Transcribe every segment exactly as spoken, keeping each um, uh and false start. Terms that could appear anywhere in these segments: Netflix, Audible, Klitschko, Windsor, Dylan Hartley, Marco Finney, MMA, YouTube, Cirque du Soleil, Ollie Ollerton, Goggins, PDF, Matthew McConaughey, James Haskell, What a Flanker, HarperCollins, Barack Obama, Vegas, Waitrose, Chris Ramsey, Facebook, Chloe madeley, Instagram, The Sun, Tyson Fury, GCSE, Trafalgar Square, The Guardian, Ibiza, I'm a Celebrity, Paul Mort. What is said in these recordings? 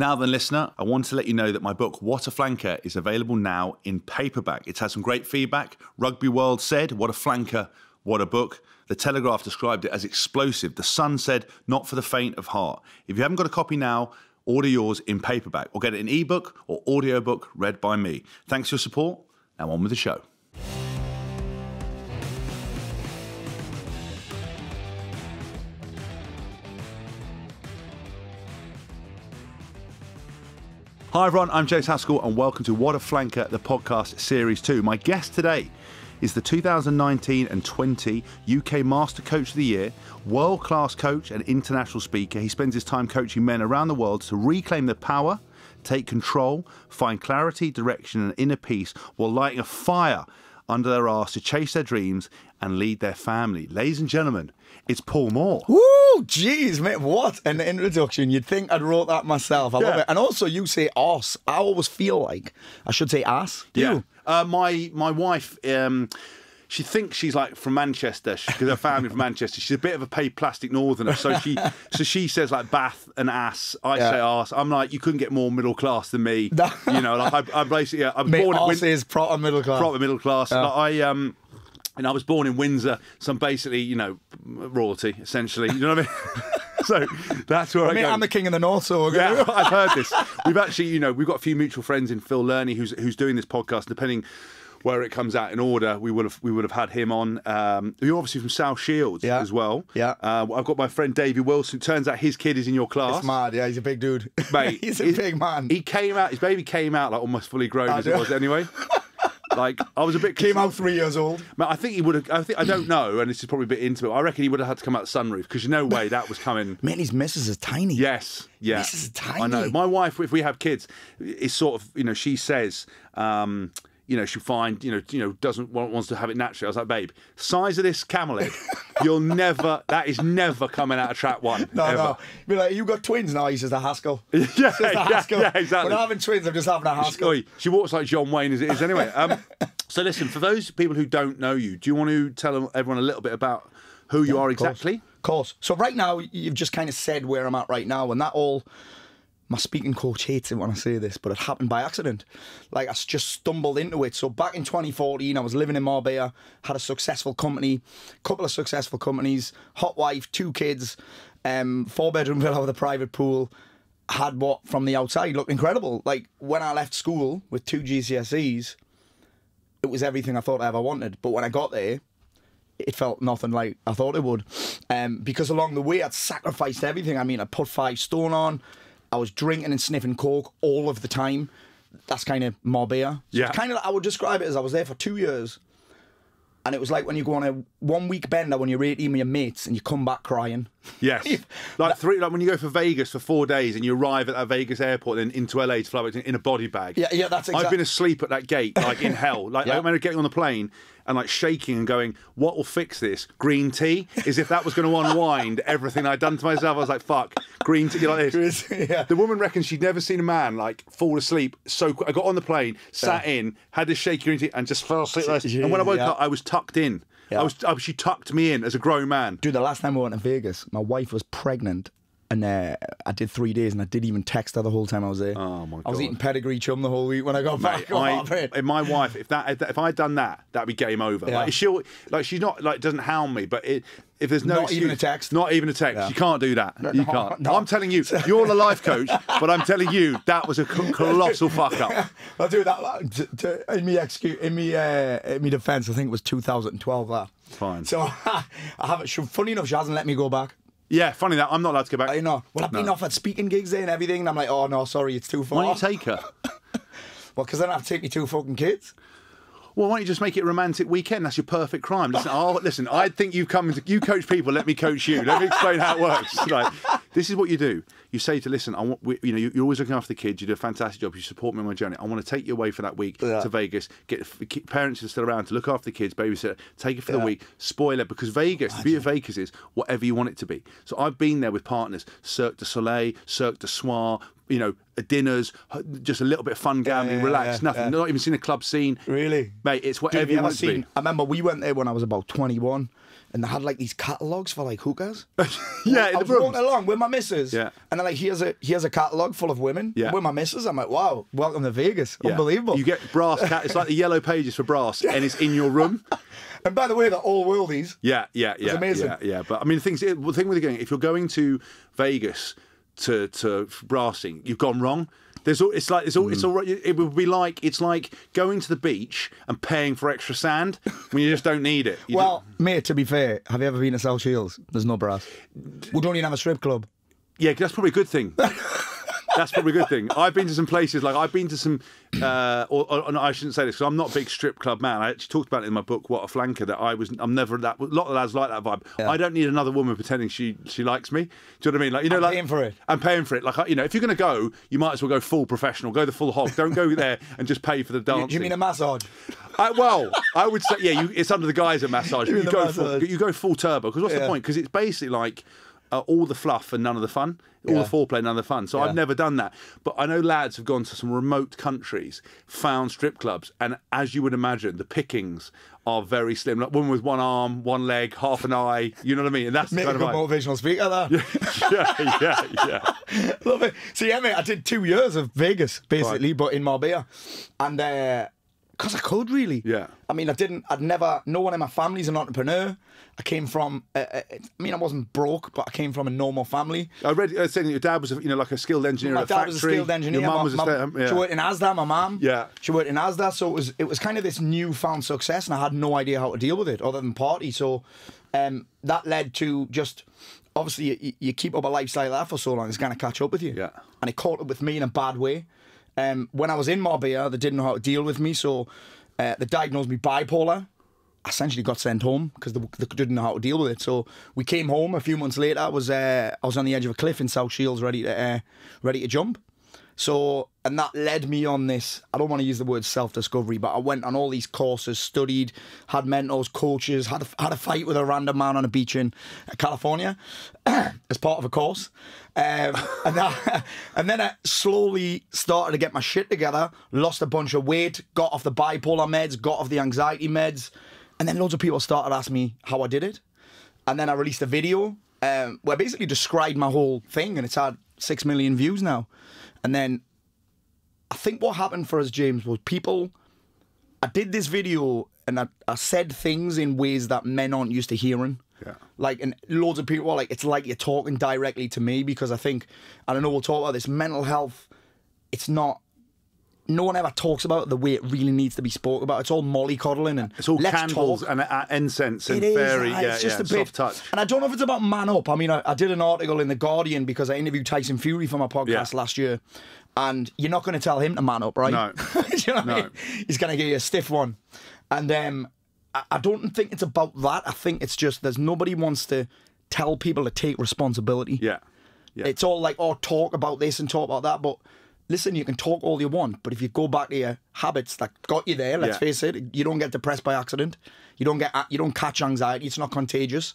Now then, listener, I want to let you know that my book, What a Flanker, is available now in paperback. It's had some great feedback. Rugby World said, what a flanker, what a book. The Telegraph described it as explosive. The Sun said, not for the faint of heart. If you haven't got a copy now, order yours in paperback or get it in ebook or audiobook read by me. Thanks for your support. Now on with the show. Hi everyone, I'm James Haskell and welcome to What a Flanker, the podcast series two. My guest today is the two thousand nineteen and twenty U K Master Coach of the Year, world-class coach and international speaker. He spends his time coaching men around the world to reclaim their power, take control, find clarity, direction and inner peace while lighting a fire under their arse to chase their dreams and lead their family. Ladies and gentlemen, it's Paul Mort. Woo! Jeez, mate, what an introduction. You'd think I'd wrote that myself. I yeah. love it. And also, you say arse. I always feel like I should say ass. Do yeah. you? Uh, my, my wife, um, she thinks she's like from Manchester because her family from Manchester. She's a bit of a paid plastic northerner. So she so she says like bath and ass. I yeah. say arse. I'm like, you couldn't get more middle class than me. You know, like I, I basically, yeah, I was Mate, born arse in, is proper middle class. Proper middle class. Yeah. Like I, um... And I was born in Windsor, so I'm basically, you know, royalty, essentially. You know what I mean? So that's where I, I mean, go. I'm the king of the north, so okay? Yeah, I've heard this. We've actually, you know, we've got a few mutual friends in Phil Lerny who's who's doing this podcast. Depending where it comes out in order, we would have we would have had him on. Um, you're obviously from South Shields yeah. as well. Yeah. Uh, I've got my friend David Wilson. Turns out his kid is in your class. It's mad. Yeah, he's a big dude, mate. He's a he's, big man. He came out. His baby came out like almost fully grown I as do. It was anyway. Like I was a bit came out three years old. Man, I think he would have. I think I don't know, and this is probably a bit intimate. I reckon he would have had to come out the sunroof because you know, way that was coming. Man, his missus are tiny. Yes, yeah, missus are tiny. I know. My wife, if we have kids, is sort of you know she says, um, you know, she'll find you know you know doesn't want, wants to have it naturally. I was like, babe, size of this camel head, you'll never. That is never coming out of trap one. No, ever. no. Be like, you got twins now. He says the Haskell. yeah, yeah, Haskell. yeah, exactly. We're not having twins. I'm just having a Haskell. She, she walks like John Wayne as it is anyway. Um, So listen, for those people who don't know you, do you want to tell everyone a little bit about who you yeah, are exactly? Of course. So right now, you've just kind of said where I'm at right now, and that all... My speaking coach hates it when I say this, but it happened by accident. Like, I just stumbled into it. So back in twenty fourteen, I was living in Marbella, had a successful company, couple of successful companies, hot wife, two kids, um, four-bedroom villa with a private pool, had what, from the outside, looked incredible. Like, when I left school with two G C S Es... it was everything I thought I ever wanted. But when I got there, it felt nothing like I thought it would. Um, because along the way, I'd sacrificed everything. I mean, I put five stone on. I was drinking and sniffing coke all of the time. That's kind of Marbella. So yeah. Kind of, I would describe it as I was there for two years. And it was like when you go on a one-week bender when you're eighteen with your mates and you come back crying. Yes. Like three, like when you go for Vegas for four days and you arrive at that Vegas airport and into L A to fly back in a body bag. Yeah, yeah, that's exactly. I've been asleep at that gate, like in hell. Like yeah. I remember getting on the plane and like shaking and going, what will fix this? Green tea? As if that was going to unwind everything I'd done to myself. I was like, fuck, green tea, you're like this. yeah. The woman reckons she'd never seen a man like fall asleep so quick. I got on the plane, sat yeah. in, had this shaky green tea and just fell asleep. Yeah, and when I woke yeah. up, I was tucked in. Yeah. I was, I, she tucked me in as a grown man. Dude, the last time we went to Vegas, my wife was pregnant and uh, I did three days and I didn't even text her the whole time I was there. Oh, my God. I was eating pedigree chum the whole week when I got Mate, back. I, oh, and my wife, if that, if, if I'd done that, that'd be game over. Yeah. Like, she'll, like, she's not, like, doesn't hound me, but it... If there's no Not excuse, even a text. Not even a text. Yeah. You can't do that. No, you can't. No. I'm telling you, you're the life coach, but I'm telling you, that was a colossal fuck up. I'll do that. In me, excuse, in me, uh, in me defense, I think it was two thousand twelve, that. Fine. So I haven't, funny enough, she hasn't let me go back. Yeah, funny that. I'm not allowed to go back. I know. Well, I've been no. off at speaking gigs there and everything, and I'm like, oh, no, sorry, it's too far. Why don't you take her? Well, because then I have to take your two fucking kids. Well, why don't you just make it a romantic weekend? That's your perfect crime. Listen, oh, listen. I think you've come to, you coach people. Let me coach you. Let me explain how it works. Like, this is what you do. You say to listen. I want we, you know. You're always looking after the kids. You do a fantastic job. You support me on my journey. I want to take you away for that week yeah. to Vegas. Get parents who are still around to look after the kids. Babysitter. Take it for yeah. the week. Spoiler, because Vegas. The beauty of Vegas is whatever you want it to be. So I've been there with partners. Cirque du Soleil. Cirque du Soir. You know, dinners, just a little bit of fun gambling, yeah, yeah, relax, yeah, nothing. Yeah. Not even seen a club scene. Really? Mate, it's whatever Dude, you want seen, to be. I remember we went there when I was about twenty-one and they had like these catalogues for like hookahs. Yeah, I was walking along with my missus. Yeah. And they're like, here's a here's a catalogue full of women. Yeah. With my missus. I'm like, wow, welcome to Vegas. Yeah. Unbelievable. You get brass cat, it's like the yellow pages for brass, and it's in your room. And by the way, they're all worldies. Yeah, yeah, yeah. It's amazing. Yeah, yeah. But I mean, the things the thing with going, if you're going to Vegas to to brassing, you've gone wrong. There's all, it's like it's all, mm. it's all, it would be like it's like going to the beach and paying for extra sand when you just don't need it. You well, don't... mate, to be fair, have you ever been to South Shields? There's no brass. We don't even have a strip club. Yeah, that's probably a good thing. That's probably a good thing. I've been to some places, like I've been to some, uh, or, or no, I shouldn't say this because I'm not a big strip club man. I actually talked about it in my book, What a Flanker, that I was, I'm never that, a lot of lads like that vibe. Yeah. I don't need another woman pretending she, she likes me. Do you know what I mean? Like, you know, I'm like, paying for it. I'm paying for it. Like, you know, if you're going to go, you might as well go full professional, go the full hog. Don't go there and just pay for the dancing. Do you mean a massage? I, well, I would say, yeah, you, it's under the guise of massage. You, you, go, massage. Full, you go full turbo because what's yeah. the point? Because it's basically like, Uh, all the fluff and none of the fun, all yeah. the foreplay, none of the fun. So yeah. I've never done that. But I know lads have gone to some remote countries, found strip clubs, and as you would imagine, the pickings are very slim. Like woman with one arm, one leg, half an eye, you know what I mean? And that's mate, kind of like... motivational speaker, that. yeah, yeah, yeah. Love it. So yeah, mate, I did two years of Vegas, basically, right. but in Marbella. And... Uh... because I could, really. Yeah. I mean, I didn't, I'd never, no one in my family's an entrepreneur. I came from, uh, uh, I mean, I wasn't broke, but I came from a normal family. I read uh, saying that your dad was, a, you know, like a skilled engineer at a factory. My dad was a skilled engineer. Your mum was a stay-at-home, yeah. She worked in Asda, my mum. Yeah. She worked in Asda, so it was it was kind of this newfound success, and I had no idea how to deal with it other than party. So um, that led to just, obviously, you, you keep up a lifestyle like that for so long, it's going to catch up with you. Yeah. And it caught up with me in a bad way. Um, when I was in Marbella, they didn't know how to deal with me, so uh, they diagnosed me bipolar. I essentially got sent home because they, they didn't know how to deal with it. So we came home a few months later. I was uh, I was on the edge of a cliff in South Shields, ready to uh, ready to jump. So and that led me on this. I don't want to use the word self-discovery, but I went on all these courses, studied, had mentors, coaches, had a, had a fight with a random man on a beach in California as part of a course. Um, and, that, and then I slowly started to get my shit together, lost a bunch of weight, got off the bipolar meds, got off the anxiety meds, and then loads of people started asking me how I did it. And then I released a video um, where I basically described my whole thing, and it's had six million views now. And then I think what happened for us, James, was people... I did this video and I, I said things in ways that men aren't used to hearing. Yeah. Like, and loads of people are like, it's like you're talking directly to me because I think, I don't know, we'll talk about this, mental health, it's not... No one ever talks about it the way it really needs to be spoken about. It's all mollycoddling and it's all let's candles talk. and uh, incense and it fairy. Is, uh, yeah, it's just yeah, a bit soft touch. And I don't know if it's about man up. I mean, I, I did an article in The Guardian because I interviewed Tyson Fury for my podcast yeah. last year, and you're not going to tell him to man up, right? No, you know what no. I mean? He's going to give you a stiff one. And um, I, I don't think it's about that. I think it's just there's nobody wants to tell people to take responsibility. Yeah, yeah. It's all like, oh, talk about this and talk about that, but. Listen, you can talk all you want, but if you go back to your habits that got you there, let's yeah. face it, you don't get depressed by accident. You don't get, you don't catch anxiety. It's not contagious.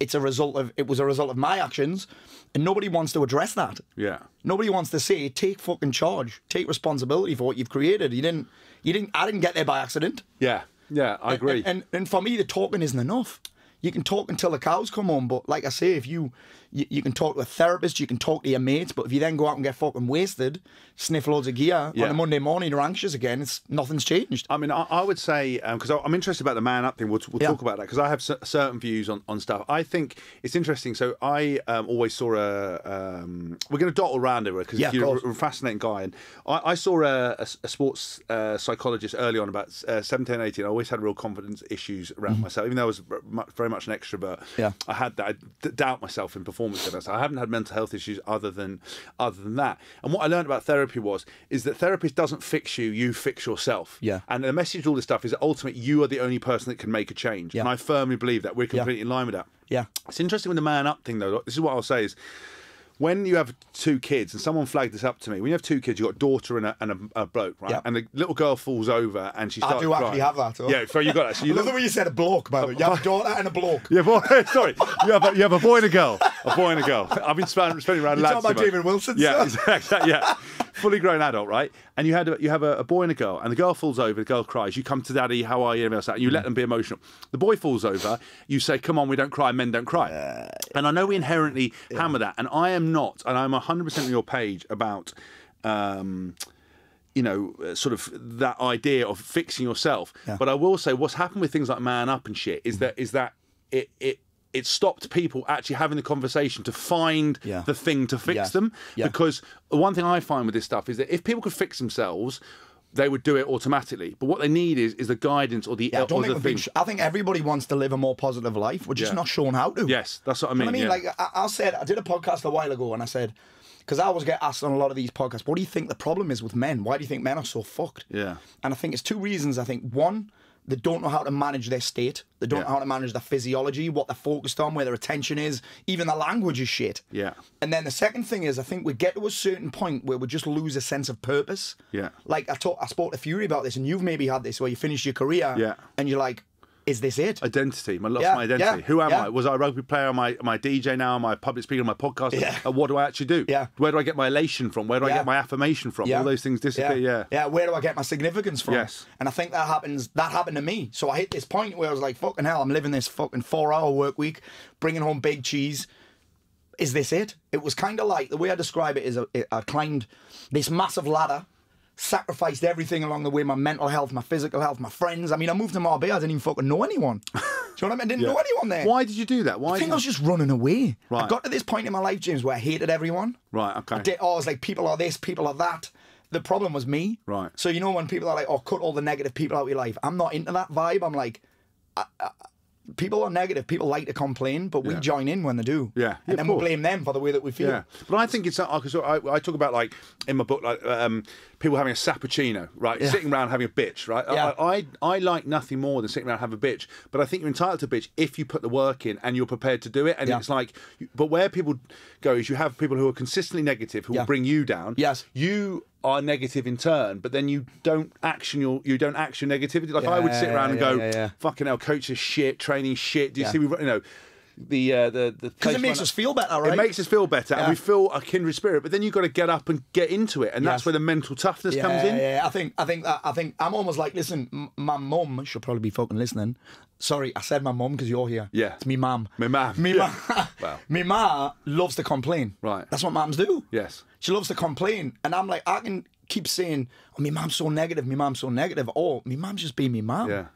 It's a result of, it was a result of my actions, and nobody wants to address that. Yeah. Nobody wants to say, take fucking charge, take responsibility for what you've created. You didn't, you didn't, I didn't get there by accident. Yeah, yeah, I agree. And, and, and for me, the talking isn't enough. You can talk until the cows come home, but like I say, if you, you you can talk to a therapist, you can talk to your mates, but if you then go out and get fucking wasted, sniff loads of gear, yeah. on a Monday morning you're anxious again, it's nothing's changed. I mean, I, I would say, because um, I'm interested about the man up thing, we'll, we'll yeah. talk about that, because I have certain views on, on stuff. I think it's interesting, so I um, always saw a, um, we're going to dot around it, because yeah, you're a fascinating guy, and I, I saw a, a, a sports uh, psychologist early on, about uh, seventeen, eighteen, I always had real confidence issues around mm-hmm. myself, even though I was very much an extrovert. Yeah. I had that. I d doubt myself in performance events. I haven't had mental health issues other than other than that. And what I learned about therapy was is that therapist doesn't fix you, you fix yourself. Yeah. And the message to all this stuff is that ultimately you are the only person that can make a change. Yeah. And I firmly believe that. We're completely yeah. in line with that. Yeah. It's interesting with the man up thing though. This is what I'll say is when you have two kids, and someone flagged this up to me, when you have two kids, you've got a daughter and a, and a, a bloke, right? Yeah. And the little girl falls over and she starts I do crying. Actually have that. Or? Yeah, so you got that. So you I love the way you said a bloke, by the way. You have a daughter and a bloke. Yeah, boy, sorry. You have, a, you have a boy and a girl. A boy and a girl. I've been spending around You're lads. You're talking about David Wilson, Yeah, exactly. Yeah. fully grown adult, right? And you had a, you have a, a boy and a girl, and the girl falls over, the girl cries. You come to daddy, how are you? And you let them be emotional. The boy falls over, you say, come on, we don't cry, men don't cry. Uh, and I know we inherently yeah. hammer that, and I am not, and I'm one hundred percent on your page about, um, you know, sort of that idea of fixing yourself. Yeah. But I will say what's happened with things like Man Up and shit is that, is that it... it it stopped people actually having the conversation to find yeah. the thing to fix yeah. them. Yeah. Because the one thing I find with this stuff is that if people could fix themselves, they would do it automatically. But what they need is is the guidance or the, yeah, I don't or think the thing. Sh I think everybody wants to live a more positive life. We're just yeah. not shown how to. Yes, that's what I mean. You know what I mean, yeah. like I, I said, I did a podcast a while ago and I said, because I always get asked on a lot of these podcasts, what do you think the problem is with men? Why do you think men are so fucked? Yeah. And I think it's two reasons. I think one, they don't know how to manage their state. They don't yeah. know how to manage their physiology, what they're focused on, where their attention is. Even their language is shit. Yeah. And then the second thing is, I think we get to a certain point where we just lose a sense of purpose. Yeah. Like I talk, I spoke to Fury about this, and you've maybe had this where you finish your career. Yeah. And you're like, is this it? Identity. I lost yeah, my identity. Yeah, Who am yeah. I? Was I a rugby player? Am I, am I a D J now? Am I a public speaker? Am I a podcaster? Yeah. And what do I actually do? Yeah. Where do I get my elation from? Where do yeah. I get my affirmation from? Yeah. All those things disappear. Yeah. yeah. Yeah. Where do I get my significance from? Yes. And I think that happens. That happened to me. So I hit this point where I was like, fucking hell, I'm living this fucking four-hour work week, bringing home big cheese. Is this it? It was kind of like, the way I describe it is I climbed this massive ladder, sacrificed everything along the way, my mental health, my physical health, my friends. I mean, I moved to Marbella, I didn't even fucking know anyone. Do you know what I mean? I didn't yeah. know anyone there. Why did you do that? Why? I think you... I was just running away. Right. I got to this point in my life, James, where I hated everyone. Right, okay. I, did, oh, I was like, people are this, people are that. The problem was me. Right. So, you know, when people are like, oh, cut all the negative people out of your life. I'm not into that vibe. I'm like, I, I, people are negative. People like to complain, but we yeah. join in when they do. Yeah, yeah and then we we'll blame them for the way that we feel. Yeah. But I think it's because I, I talk about, like, in my book, like um, people having a sappuccino, right? Yeah. Sitting around having a bitch, right? Yeah. I, I I like nothing more than sitting around having a bitch. But I think you're entitled to a bitch if you put the work in and you're prepared to do it. And yeah. it's like, but where people go is you have people who are consistently negative who yeah. will bring you down. Yes, you are negative in turn, but then you don't action your you don't action negativity. Like yeah, I would sit around yeah, and go, yeah, yeah. fucking hell, coach is shit, training shit. Do you yeah. see we you know the uh, the the because it makes us feel better, right? It makes us feel better, yeah. and we feel a kindred spirit. But then you've got to get up and get into it, and yes. that's where the mental toughness yeah, comes in. Yeah, I think I think I think I'm almost like, listen, my mum should probably be fucking listening. Sorry, I said my mum because you're here. Yeah, it's me mum. Me mum. Me yeah. mum. Wow. Me ma loves to complain. Right, that's what mums do. Yes. She loves to complain, and I'm like, I can keep saying, oh, me mom's so negative, me mom's so negative, or me mom's just being me mom. Yeah.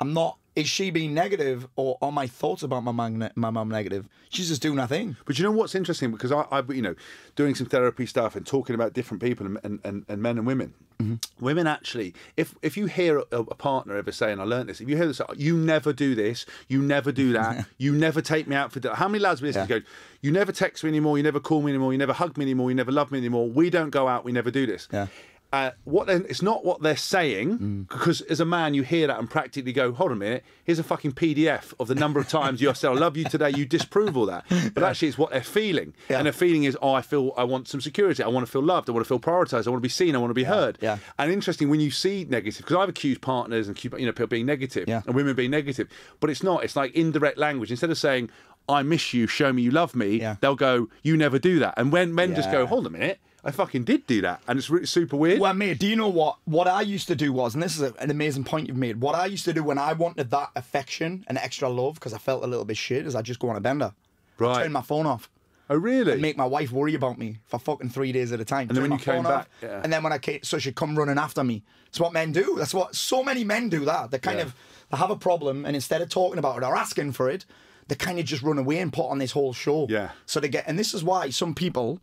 I'm not, is she being negative, or are my thoughts about my mom, my mom negative? She's just doing nothing. But you know what's interesting, because I, I you know, doing some therapy stuff and talking about different people and, and, and men and women, mm-hmm. women actually, if if you hear a, a partner ever say, and I learned this, if you hear this, you never do this, you never do that, you never take me out for dinner. How many lads with this yeah. go, you never text me anymore, you never call me anymore, you never hug me anymore, you never love me anymore, we don't go out, we never do this. Yeah. Uh, what it's not what they're saying, mm. because as a man you hear that and practically go, hold on a minute, here's a fucking P D F of the number of times you have said I love you today, you disprove all that. But yeah. actually it's what they're feeling. Yeah. And their feeling is, oh, I feel, I want some security, I want to feel loved, I want to feel prioritised, I want to be seen, I want to be yeah. heard. Yeah. And interesting, when you see negative, because I've accused partners and, you know, people being negative yeah. and women being negative, but it's not, it's like indirect language. Instead of saying, I miss you, show me you love me, yeah. they'll go, you never do that. And when men yeah. just go, hold on a minute, I fucking did do that, and it's really super weird. Well, mate, do you know what? What I used to do was, and this is a, an amazing point you've made, what I used to do when I wanted that affection and extra love, because I felt a little bit shit, is I'd just go on a bender. Right. I'd turn my phone off. Oh, really? And make my wife worry about me for fucking three days at a time. And then when you came back... Yeah. And then when I came... So she'd come running after me. That's what men do. That's what... So many men do that. They kind yeah. of... They have a problem, and instead of talking about it or asking for it, they kind of just run away and put on this whole show. Yeah. So they get... And this is why some people...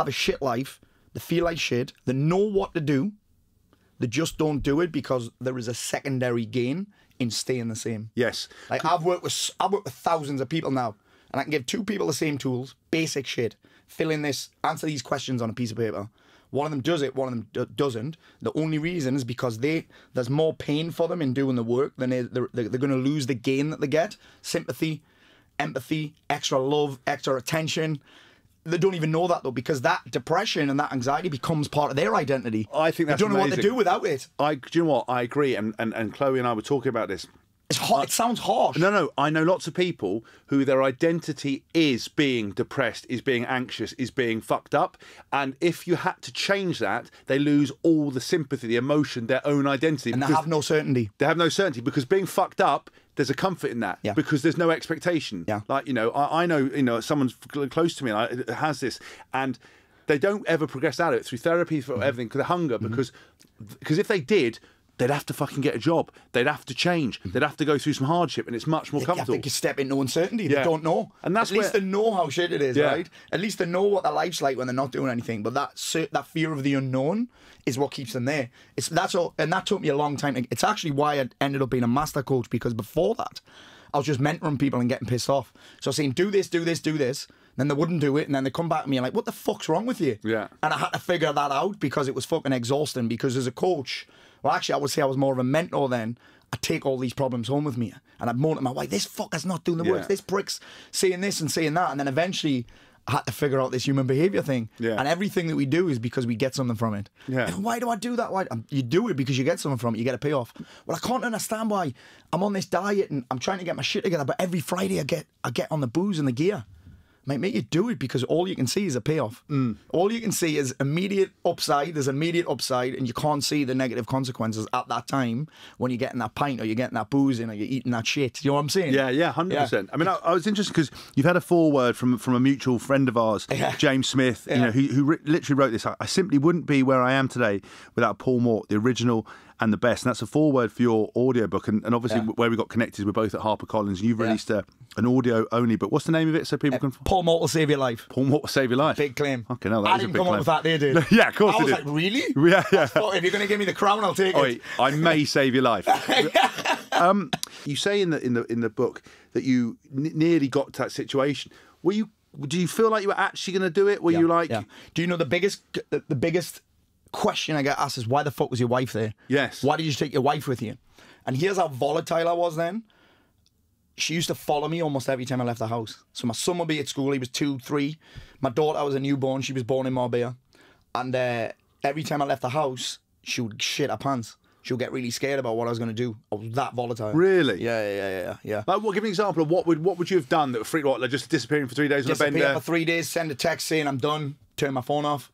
have a shit life, they feel like shit, they know what to do, they just don't do it because there is a secondary gain in staying the same. Yes. Like I've worked with, I've worked with thousands of people now, and I can give two people the same tools, basic shit, fill in this, answer these questions on a piece of paper. One of them does it, one of them do doesn't. The only reason is because they there's more pain for them in doing the work than they, they're, they're going to lose the gain that they get. Sympathy, empathy, extra love, extra attention. They don't even know that, though, because that depression and that anxiety becomes part of their identity. I think that's amazing. They don't know what to do without it. I, do you know what? I agree. And, and, and Chloe and I were talking about this. It's hot. I, it sounds harsh. No, no. I know lots of people who their identity is being depressed, is being anxious, is being fucked up. And if you had to change that, they lose all the sympathy, the emotion, their own identity. And they have no certainty. They have no certainty because being fucked up, there's a comfort in that, yeah, because there's no expectation. Yeah. Like, you know, I, I know, you know, someone close to me and I, has this, and they don't ever progress out of it through therapy, for mm-hmm. everything, because the hunger, mm-hmm. because because if they did, they'd have to fucking get a job. They'd have to change. They'd have to go through some hardship, and it's much more comfortable. I think you step into uncertainty. Yeah. They don't know. And that's at where... least they know how shit it is, yeah. right? At least they know what their life's like when they're not doing anything. But that that fear of the unknown is what keeps them there. It's that's all, and that took me a long time. To, it's actually why I ended up being a master coach, because before that, I was just mentoring people and getting pissed off. So I was saying, do this, do this, do this. Then they wouldn't do it, and then they come back to me and like, what the fuck's wrong with you? Yeah. And I had to figure that out because it was fucking exhausting. Because as a coach... Well, actually, I would say I was more of a mentor then. I take all these problems home with me, and I'd moan at my wife, this fucker's not doing the yeah. work. This prick's saying this and saying that. And then eventually, I had to figure out this human behaviour thing. Yeah. And everything that we do is because we get something from it. Yeah. And why do I do that? Why? You do it because you get something from it. You get a payoff. Well, I can't understand why I'm on this diet and I'm trying to get my shit together, but every Friday I get I get on the booze and the gear. Mate, mate, you do it because all you can see is a payoff. Mm. All you can see is immediate upside. There's immediate upside, and you can't see the negative consequences at that time when you're getting that pint or you're getting that booze in or you're eating that shit. You know what I'm saying? Yeah, yeah, one hundred percent. Yeah. I mean, I, I was interested because you've had a foreword from from a mutual friend of ours, yeah. James Smith, yeah. you know, who, who literally wrote this. I, I simply wouldn't be where I am today without Paul Mort, the original and the best. And that's a foreword for your audiobook. And, and obviously, yeah. where we got connected, we're both at HarperCollins. And you've released yeah. a, an audio only book. What's the name of it so people uh, can... Paul Mort Will Save Your Life. Paul Mort Will Save Your Life. Big claim. Okay, no, that I didn't a big come claim. Up with that, they did. No, yeah, of course I was did. Like, really? Yeah, yeah. Thought, if you're going to give me the crown, I'll take Oi, it. I may save your life. um, you say in the, in the, in the book that you n nearly got to that situation. Were you... Do you feel like you were actually going to do it? Were yeah, you like... Yeah. Do you know the biggest... The, the biggest... question I get asked is, why the fuck was your wife there? Yes. Why did you take your wife with you? And here's how volatile I was then. She used to follow me almost every time I left the house. So my son would be at school. He was two, three. My daughter was a newborn. She was born in Marbella. And uh, every time I left the house, she would shit her pants. She would get really scared about what I was going to do. I was that volatile. Really? Yeah, yeah, yeah, yeah. yeah. Like, well, give me an example of what would what would you have done that would freak you out, like just disappearing for three days on a bender? Disappear for three days, send a text saying I'm done, turn my phone off.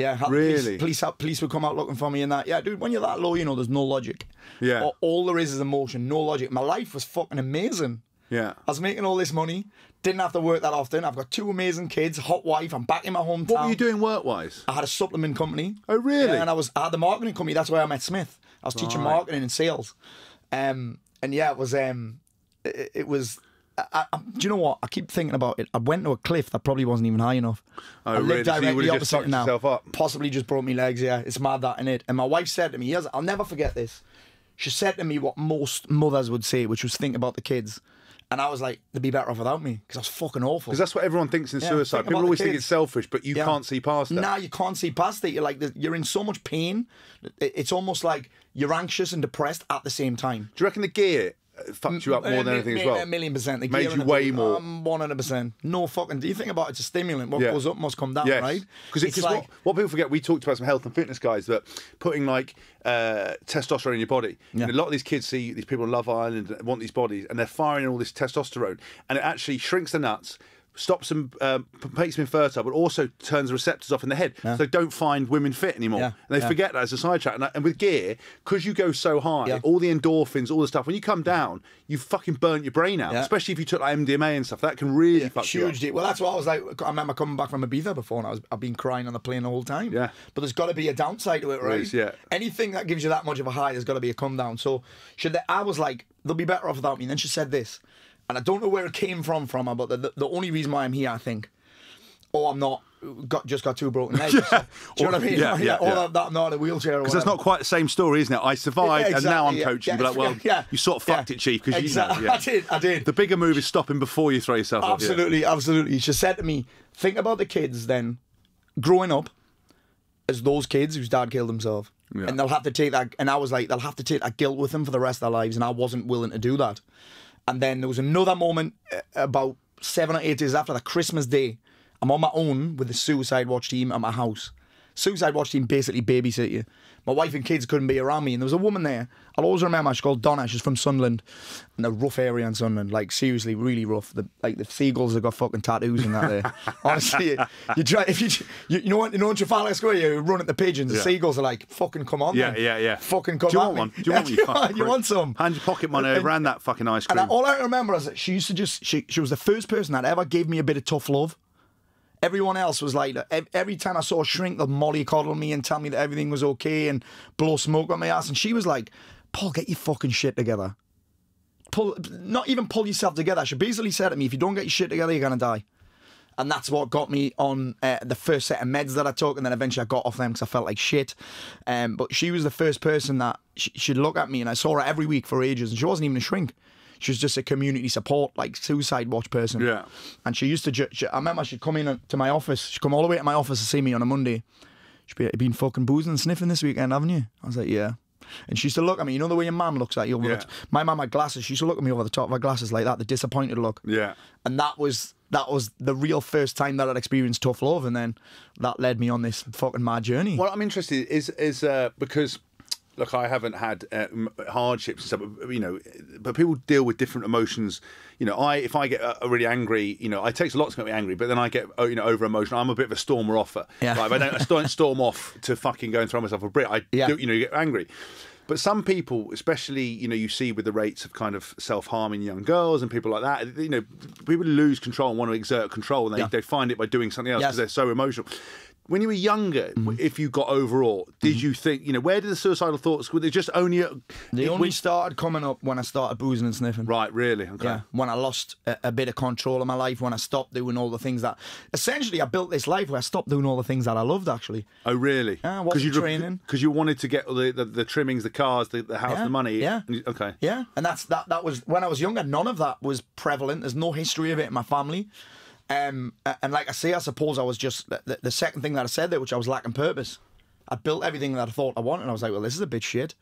Yeah, really? Police, police, police would come out looking for me and that. Yeah, dude, when you're that low, you know, there's no logic. Yeah. All, all there is is emotion, no logic. My life was fucking amazing. Yeah. I was making all this money, didn't have to work that often. I've got two amazing kids, hot wife, I'm back in my hometown. What were you doing work-wise? I had a supplement company. Oh, really? Yeah, and I was at the marketing company. That's where I met Smith. I was right. teaching marketing and sales. Um, and yeah, it was... Um, it, it was... I, I, do you know what? I keep thinking about it. I went to a cliff that probably wasn't even high enough. Oh, I lived really? directly so opposite now. Up. Possibly just broke my legs, yeah. It's mad that, innit? And my wife said to me, yes, I'll never forget this. She said to me what most mothers would say, which was think about the kids. And I was like, they'd be better off without me because I was fucking awful. Because that's what everyone thinks in yeah, suicide. People always think it's selfish, but you yeah. can't see past that. Nah, you can't see past it. You're like, you're in so much pain. It's almost like you're anxious and depressed at the same time. Do you reckon the gear... fucked you up more than anything as well? A million percent. They made you way more. Um, one hundred percent. No fucking... Do you think about it? It's a stimulant. What yeah. goes up must come down, yes. right? Because it's, it's like... What, what people forget, we talked about some health and fitness guys that putting, like, uh, testosterone in your body. Yeah. And a lot of these kids see these people on Love Island and want these bodies, and they're firing all this testosterone, and it actually shrinks the nuts, stops them, um, makes them infertile, but also turns the receptors off in the head. Yeah. So they don't find women fit anymore. Yeah. And they yeah. forget that as a sidetrack. And, and with gear, because you go so high, yeah. all the endorphins, all the stuff, when you come down, you fucking burnt your brain out, yeah. especially if you took like M D M A and stuff. That can really yeah, fuck huge you up. Deal. Well, that's what I was like. I remember coming back from Ibiza before, and I was, I've been crying on the plane the whole time. Yeah. But there's got to be a downside to it, right? Yes, yeah. Anything that gives you that much of a high, there's got to be a come down. So should they, I was like, they'll be better off without me. And then she said this. And I don't know where it came from from her, but the, the, the only reason why I'm here, I think, oh, I'm not, got just got two broken legs. yeah. Do you know what I mean? Yeah, yeah, yeah. Or yeah. That, that I'm not in a wheelchair. Because that's not quite the same story, isn't it? I survived yeah, exactly, and now I'm yeah, coaching. Yeah, but like, well, yeah, you sort of yeah, fucked it, Chief, because exactly. you know. Yeah. I did, I did. The bigger move is stopping before you throw yourself up. Absolutely, yeah. absolutely. She said to me, think about the kids then growing up as those kids whose dad killed himself. Yeah. And they'll have to take that, and I was like, they'll have to take that guilt with them for the rest of their lives, and I wasn't willing to do that. And then there was another moment about seven or eight days after that, Christmas Day. I'm on my own with the suicide watch team at my house. Suicide watch team basically babysit you. My wife and kids couldn't be around me, and there was a woman there. I'll always remember, she's called Donna, she's from Sunderland, in a rough area in Sunderland, like seriously, really rough. The, like the seagulls have got fucking tattoos and that there. Honestly, you, you try, if you, you, you know what, you know in Trafalgar Square, you run at the pigeons, yeah. The seagulls are like, fucking come on, Yeah, man. yeah, yeah. Fucking come on. Do you want me. one? Do you yeah, want you want, you want some? Hand your pocket money over and that fucking ice cream. And I, all I remember is that she used to just, she, she was the first person that ever gave me a bit of tough love. Everyone else was like, every time I saw a shrink, they'd mollycoddle me and tell me that everything was okay and blow smoke on my ass. And she was like, Paul, get your fucking shit together. Pull, not even pull yourself together. She basically said to me, if you don't get your shit together, you're going to die. And that's what got me on uh, the first set of meds that I took. And then eventually I got off them because I felt like shit. Um, but she was the first person that she, she'd look at me, and I saw her every week for ages. And she wasn't even a shrink. She was just a community support, like suicide watch person. Yeah. And she used to, ju she, I remember she'd come in to my office. She'd come all the way to my office to see me on a Monday. She'd be like, you've been fucking boozing and sniffing this weekend, haven't you? I was like, yeah. And she used to look at me. You know the way your mum looks at you? Yeah. My mum had glasses. She used to look at me over the top of her glasses like that, the disappointed look. Yeah. And that was, that was the real first time that I'd experienced tough love. And then that led me on this fucking mad journey. Well, I'm interested is, is uh, because... Look, I haven't had uh, hardships and stuff, but, you know, but people deal with different emotions. You know, I if I get uh, really angry, you know, it takes a lot to get me angry, but then I get, you know, over emotional. I'm a bit of a stormer offer. Yeah. Like, I, don't, I don't storm off to fucking go and throw myself a brick. I yeah. do, you know, you get angry. But some people, especially, you know, you see with the rates of kind of self-harming young girls and people like that, you know, people lose control and want to exert control, and they, yeah. they find it by doing something else because yes. they're so emotional. When you were younger, mm. if you got overall, did mm. you think, you know, where did the suicidal thoughts, were they just only... They only started coming up when I started boozing and sniffing. Right, really? Okay. Yeah, when I lost a, a bit of control of my life, when I stopped doing all the things that... Essentially, I built this life where I stopped doing all the things that I loved, actually. Oh, really? Yeah, I wasn't training. Because you wanted to get the, the, the trimmings, the cars, the, the house, yeah, the money. Yeah. Okay. Yeah, and that's that, that was... When I was younger, none of that was prevalent. There's no history of it in my family. Um, and like I say, I suppose I was just the, the second thing that I said there, which I was lacking purpose. I built everything that I thought I wanted, and I was like, well, this is a bit shit,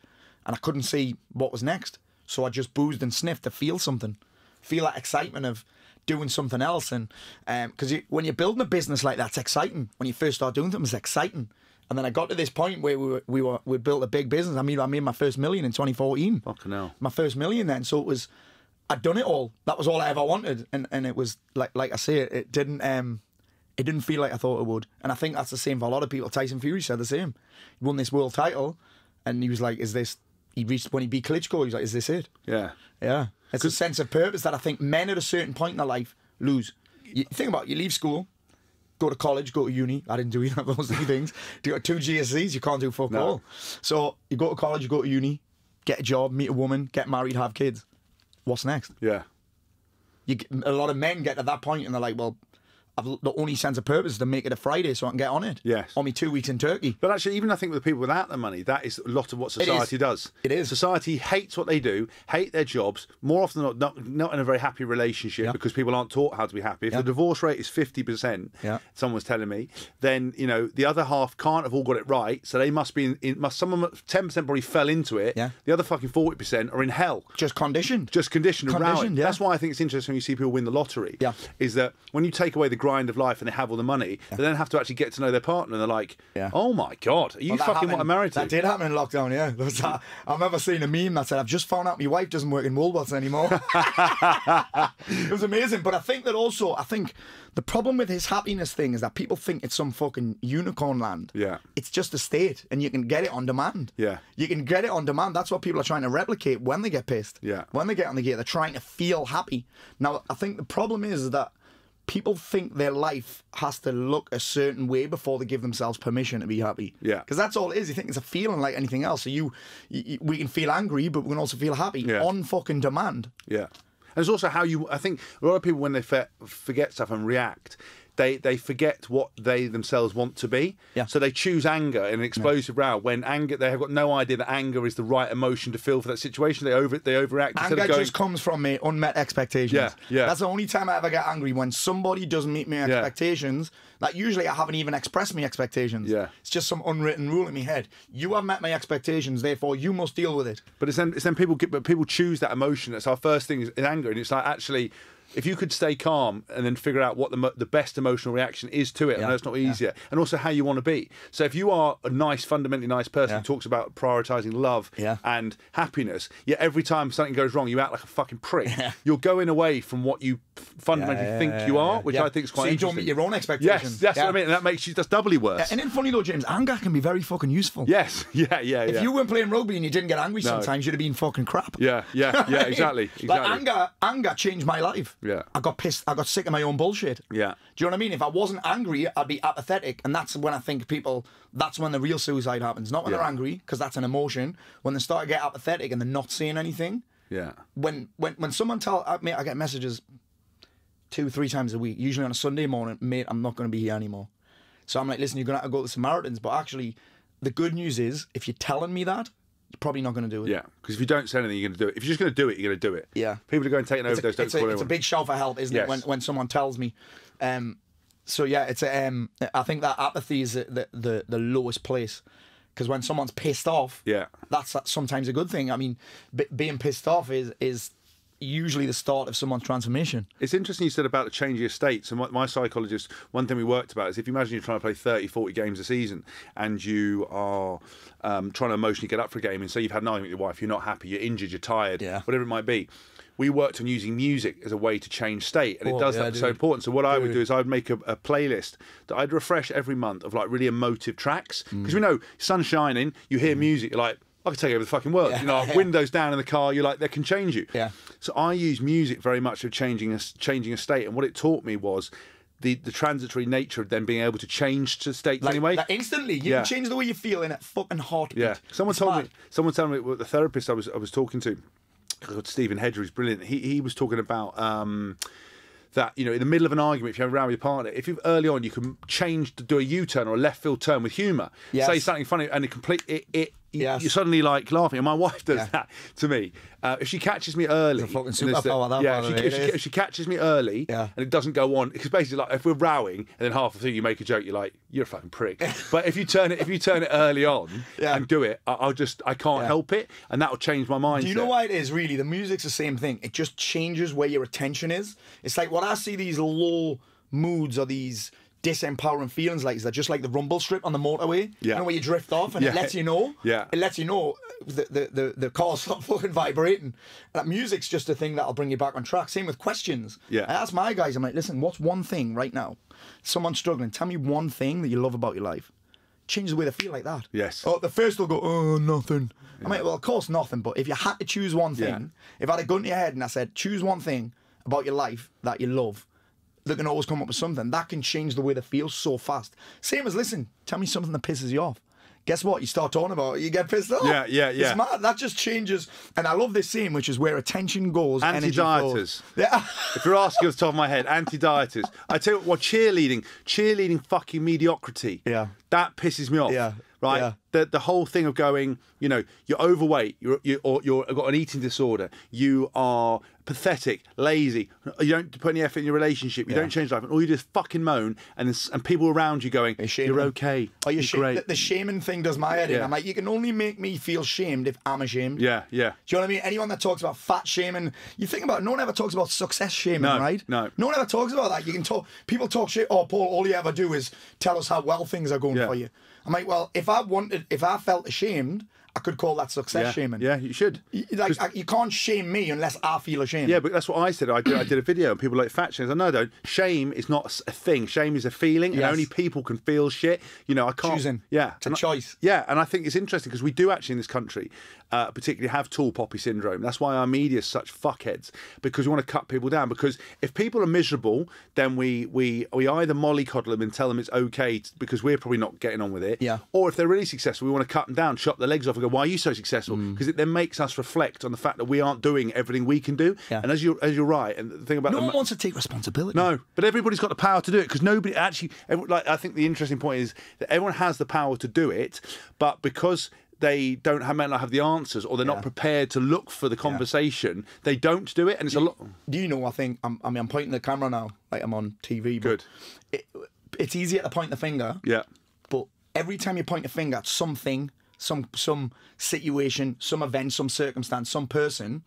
and I couldn't see what was next, so I just boozed and sniffed to feel something, feel that excitement of doing something else. And because um, you, when you're building a business like that, it's exciting. When you first start doing something, it's exciting. And then I got to this point where we were, we were we built a big business. I mean, I made my first million in twenty fourteen. Fucking hell, my first million then. So it was. I'd done it all. That was all I ever wanted, and and it was like like I say, it, it didn't um, it didn't feel like I thought it would. And I think that's the same for a lot of people. Tyson Fury said the same. He won this world title, and he was like, "Is this?" He reached when he beat Klitschko. He was like, "Is this it?" Yeah, yeah. It's a sense of purpose that I think men at a certain point in their life lose. You think about it, you leave school, go to college, go to uni. I didn't do either of those three things. You got two G C S Es, you can't do fuck no. all. So you go to college, you go to uni, get a job, meet a woman, get married, have kids. What's next? Yeah. You, a lot of men get to that point and they're like, well, I've, the only sense of purpose is to make it a Friday so I can get on it. Yes. On me two weeks in Turkey. But actually, even I think with the people without the money, that is a lot of what society does. It is. Society hates what they do, hate their jobs, more often than not, not, not in a very happy relationship yeah. because people aren't taught how to be happy. If yeah. the divorce rate is fifty percent, yeah. someone's telling me, then, you know, the other half can't have all got it right, so they must be, in, in, must someone, ten percent probably fell into it, yeah. the other fucking forty percent are in hell. Just conditioned. Just conditioned. Conditioned, yeah. That's why I think it's interesting when you see people win the lottery, yeah. is that when you take away the grind of life and they have all the money, yeah. they then have to actually get to know their partner, and they're like, yeah. oh my God, are you well, fucking what I married to? That did happen in lockdown, yeah. There was that, I've never seen a meme that said, I've just found out my wife doesn't work in Woolworths anymore. It was amazing. But I think that also, I think the problem with his happiness thing is that people think it's some fucking unicorn land. Yeah. It's just a state, and you can get it on demand. Yeah. You can get it on demand. That's what people are trying to replicate when they get pissed. Yeah. When they get on the gear, they're trying to feel happy. Now, I think the problem is that people think their life has to look a certain way before they give themselves permission to be happy. Yeah. Because that's all it is. You think it's a feeling like anything else. So you, you we can feel angry, but we can also feel happy yeah. on fucking demand. Yeah. And it's also how you, I think a lot of people when they forget stuff and react, They, they forget what they themselves want to be. Yeah. So they choose anger in an explosive yeah. route when anger, they have got no idea that anger is the right emotion to feel for that situation. They over they overreact. Anger of going, just comes from me, unmet expectations. Yeah, yeah. That's the only time I ever get angry, when somebody doesn't meet my expectations. Yeah. Like usually I haven't even expressed my expectations. Yeah. It's just some unwritten rule in my head. You have met my expectations, therefore you must deal with it. But it's then, it's then people, get, but people choose that emotion. That's our first thing is anger. And it's like, actually... if you could stay calm and then figure out what the, the best emotional reaction is to it, yeah. I know it's not easier, yeah. and also how you want to be. So if you are a nice, fundamentally nice person yeah. who talks about prioritising love yeah. and happiness, yet every time something goes wrong, you act like a fucking prick. Yeah. You're going away from what you fundamentally yeah, yeah, think yeah, you are, yeah. which yeah. I think is quite so interesting. So you don't meet your own expectations. Yes, that's yeah. what I mean, and that makes you, that's doubly worse. Yeah. And then funny though, James, anger can be very fucking useful. Yes, yeah, yeah, if yeah. If you weren't playing rugby and you didn't get angry no. sometimes, you'd have been fucking crap. Yeah, yeah, yeah, exactly, exactly. Like anger, anger changed my life. Yeah. I got pissed. I got sick of my own bullshit. Yeah. Do you know what I mean? If I wasn't angry, I'd be apathetic. And that's when I think people, that's when the real suicide happens. Not when yeah. they're angry, because that's an emotion. When they start to get apathetic and they're not saying anything. Yeah. When when, when someone tells, I, mate, I get messages two, three times a week, usually on a Sunday morning, mate, I'm not going to be here anymore. So I'm like, listen, you're going to have to go to the Samaritans. But actually, the good news is, if you're telling me that, you're probably not going to do it. Yeah, because if you don't say anything, you're going to do it. If you're just going to do it, you're going to do it. Yeah. People are going to take an overdose, don't call anyone. It's a big shout for help, isn't yes. it, when, when someone tells me. Um, so, yeah, it's a, um, I think that apathy is the, the, the lowest place. Because when someone's pissed off, yeah, that's, that's sometimes a good thing. I mean, b being pissed off is... is usually the start of someone's transformation. It's interesting you said about the change of your states. And my, my psychologist, one thing we worked about is if you imagine you're trying to play thirty, forty games a season and you are um, trying to emotionally get up for a game, and say you've had an argument with your wife, you're not happy, you're injured, you're tired, yeah. whatever it might be. We worked on using music as a way to change state, and oh, it does yeah, that. Dude. So important. So what dude. I would do is I would make a, a playlist that I'd refresh every month of like really emotive tracks, because mm. we know sun's shining, you hear mm. music, you're like, I could take over the fucking world. Yeah. You know, windows down in the car, you're like, that can change you. Yeah. So I use music very much of changing a, changing a state. And what it taught me was the, the transitory nature of them being able to change to states like, anyway. Like instantly. You yeah. can change the way you feel in a fucking heartbeat. Yeah. Someone it's told mad. me, someone told me, well, the therapist I was, I was talking to, Stephen Hedger, who's brilliant. He, he was talking about... Um, that, you know, in the middle of an argument, if you have a row with your partner, if you've early on, you can change to do a U-turn or a left field turn with humour. Yes. Say something funny and it complete it, it yes. you're suddenly like laughing. And my wife does yeah. that to me. Uh, if she catches me early, it's a fucking superpower, that yeah, she, if, she, if she catches me early yeah. and it doesn't go on, because basically, like, if we're rowing and then half the thing you make a joke, you're like, you're a fucking prick. But if you turn it, if you turn it early on yeah. and do it, I'll just, I can't yeah. help it, and that'll change my mindset. Do you know why it is? Really, the music's the same thing. It just changes where your attention is. It's like what I see these low moods or these disempowering feelings like is that just like the rumble strip on the motorway, yeah. you know, where you drift off and yeah. it lets you know, yeah, it lets you know the the the, the car's not fucking vibrating. That music's just a thing that'll bring you back on track. Same with questions. Yeah, I ask my guys, I'm like, listen, what's one thing right now? Someone's struggling. Tell me one thing that you love about your life. Change the way they feel like that. Yes. Oh, the first will go, oh, nothing. Yeah. I'm like, well, of course nothing. But if you had to choose one thing, yeah. if I had a gun to your head and I said, choose one thing about your life that you love, they can always come up with something. That can change the way they feel so fast. Same as, listen, tell me something that pisses you off. Guess what? You start talking about it, you get pissed off. Yeah, yeah, yeah. It's mad. That just changes. And I love this scene, which is where attention goes, anti-dieters. Yeah. If you're asking off the top of my head, anti-dieters. I tell you what, cheerleading, cheerleading fucking mediocrity. Yeah. That pisses me off. Yeah. Right, yeah. the the whole thing of going, you know, you're overweight, you're you or you're got an eating disorder, you are pathetic, lazy, you don't put any effort in your relationship, you yeah. don't change life, and all you do is fucking moan, and and people around you going, you're okay, oh, you're, you're great. The, the shaming thing does my head in. Yeah. I'm like, you can only make me feel shamed if I'm ashamed. Yeah, yeah. Do you know what I mean? Anyone that talks about fat shaming, you think about it, no one ever talks about success shaming, no, right? No, no one ever talks about that. You can talk, people talk shit. Oh, Paul, all you ever do is tell us how well things are going yeah. for you. I'm like, well, if I wanted, if I felt ashamed, I could call that success yeah. shaming. Yeah, you should. Like, I, you can't shame me unless I feel ashamed. Yeah, but that's what I said. I did, I did a video, and people like fat shaming. I know, though, shame is not a thing. Shame is a feeling, yes. and only people can feel shit. You know, I can't. Choosing. Yeah, it's a choice. I, yeah, and I think it's interesting because we do actually in this country, uh, particularly have tall poppy syndrome. That's why our media is such fuckheads, because we want to cut people down. Because if people are miserable, then we we we either mollycoddle them and tell them it's okay to, because we're probably not getting on with it. Yeah. Or if they're really successful, we want to cut them down, chop their legs off, and go, why are you so successful? Because mm. it then makes us reflect on the fact that we aren't doing everything we can do. Yeah. And as you're, as you're right, and the thing about... No one wants to take responsibility. No, but everybody's got the power to do it, because nobody actually... Everyone, like, I think the interesting point is that everyone has the power to do it, but because... they don't have, might not have the answers, or they're yeah. not prepared to look for the conversation. Yeah. They don't do it, and it's do, a lot. Do you know? I think I'm, I mean, I'm pointing the camera now, like I'm on T V. But Good. It, it's easier to point the finger. Yeah. But every time you point a finger at something, some some situation, some event, some circumstance, some person,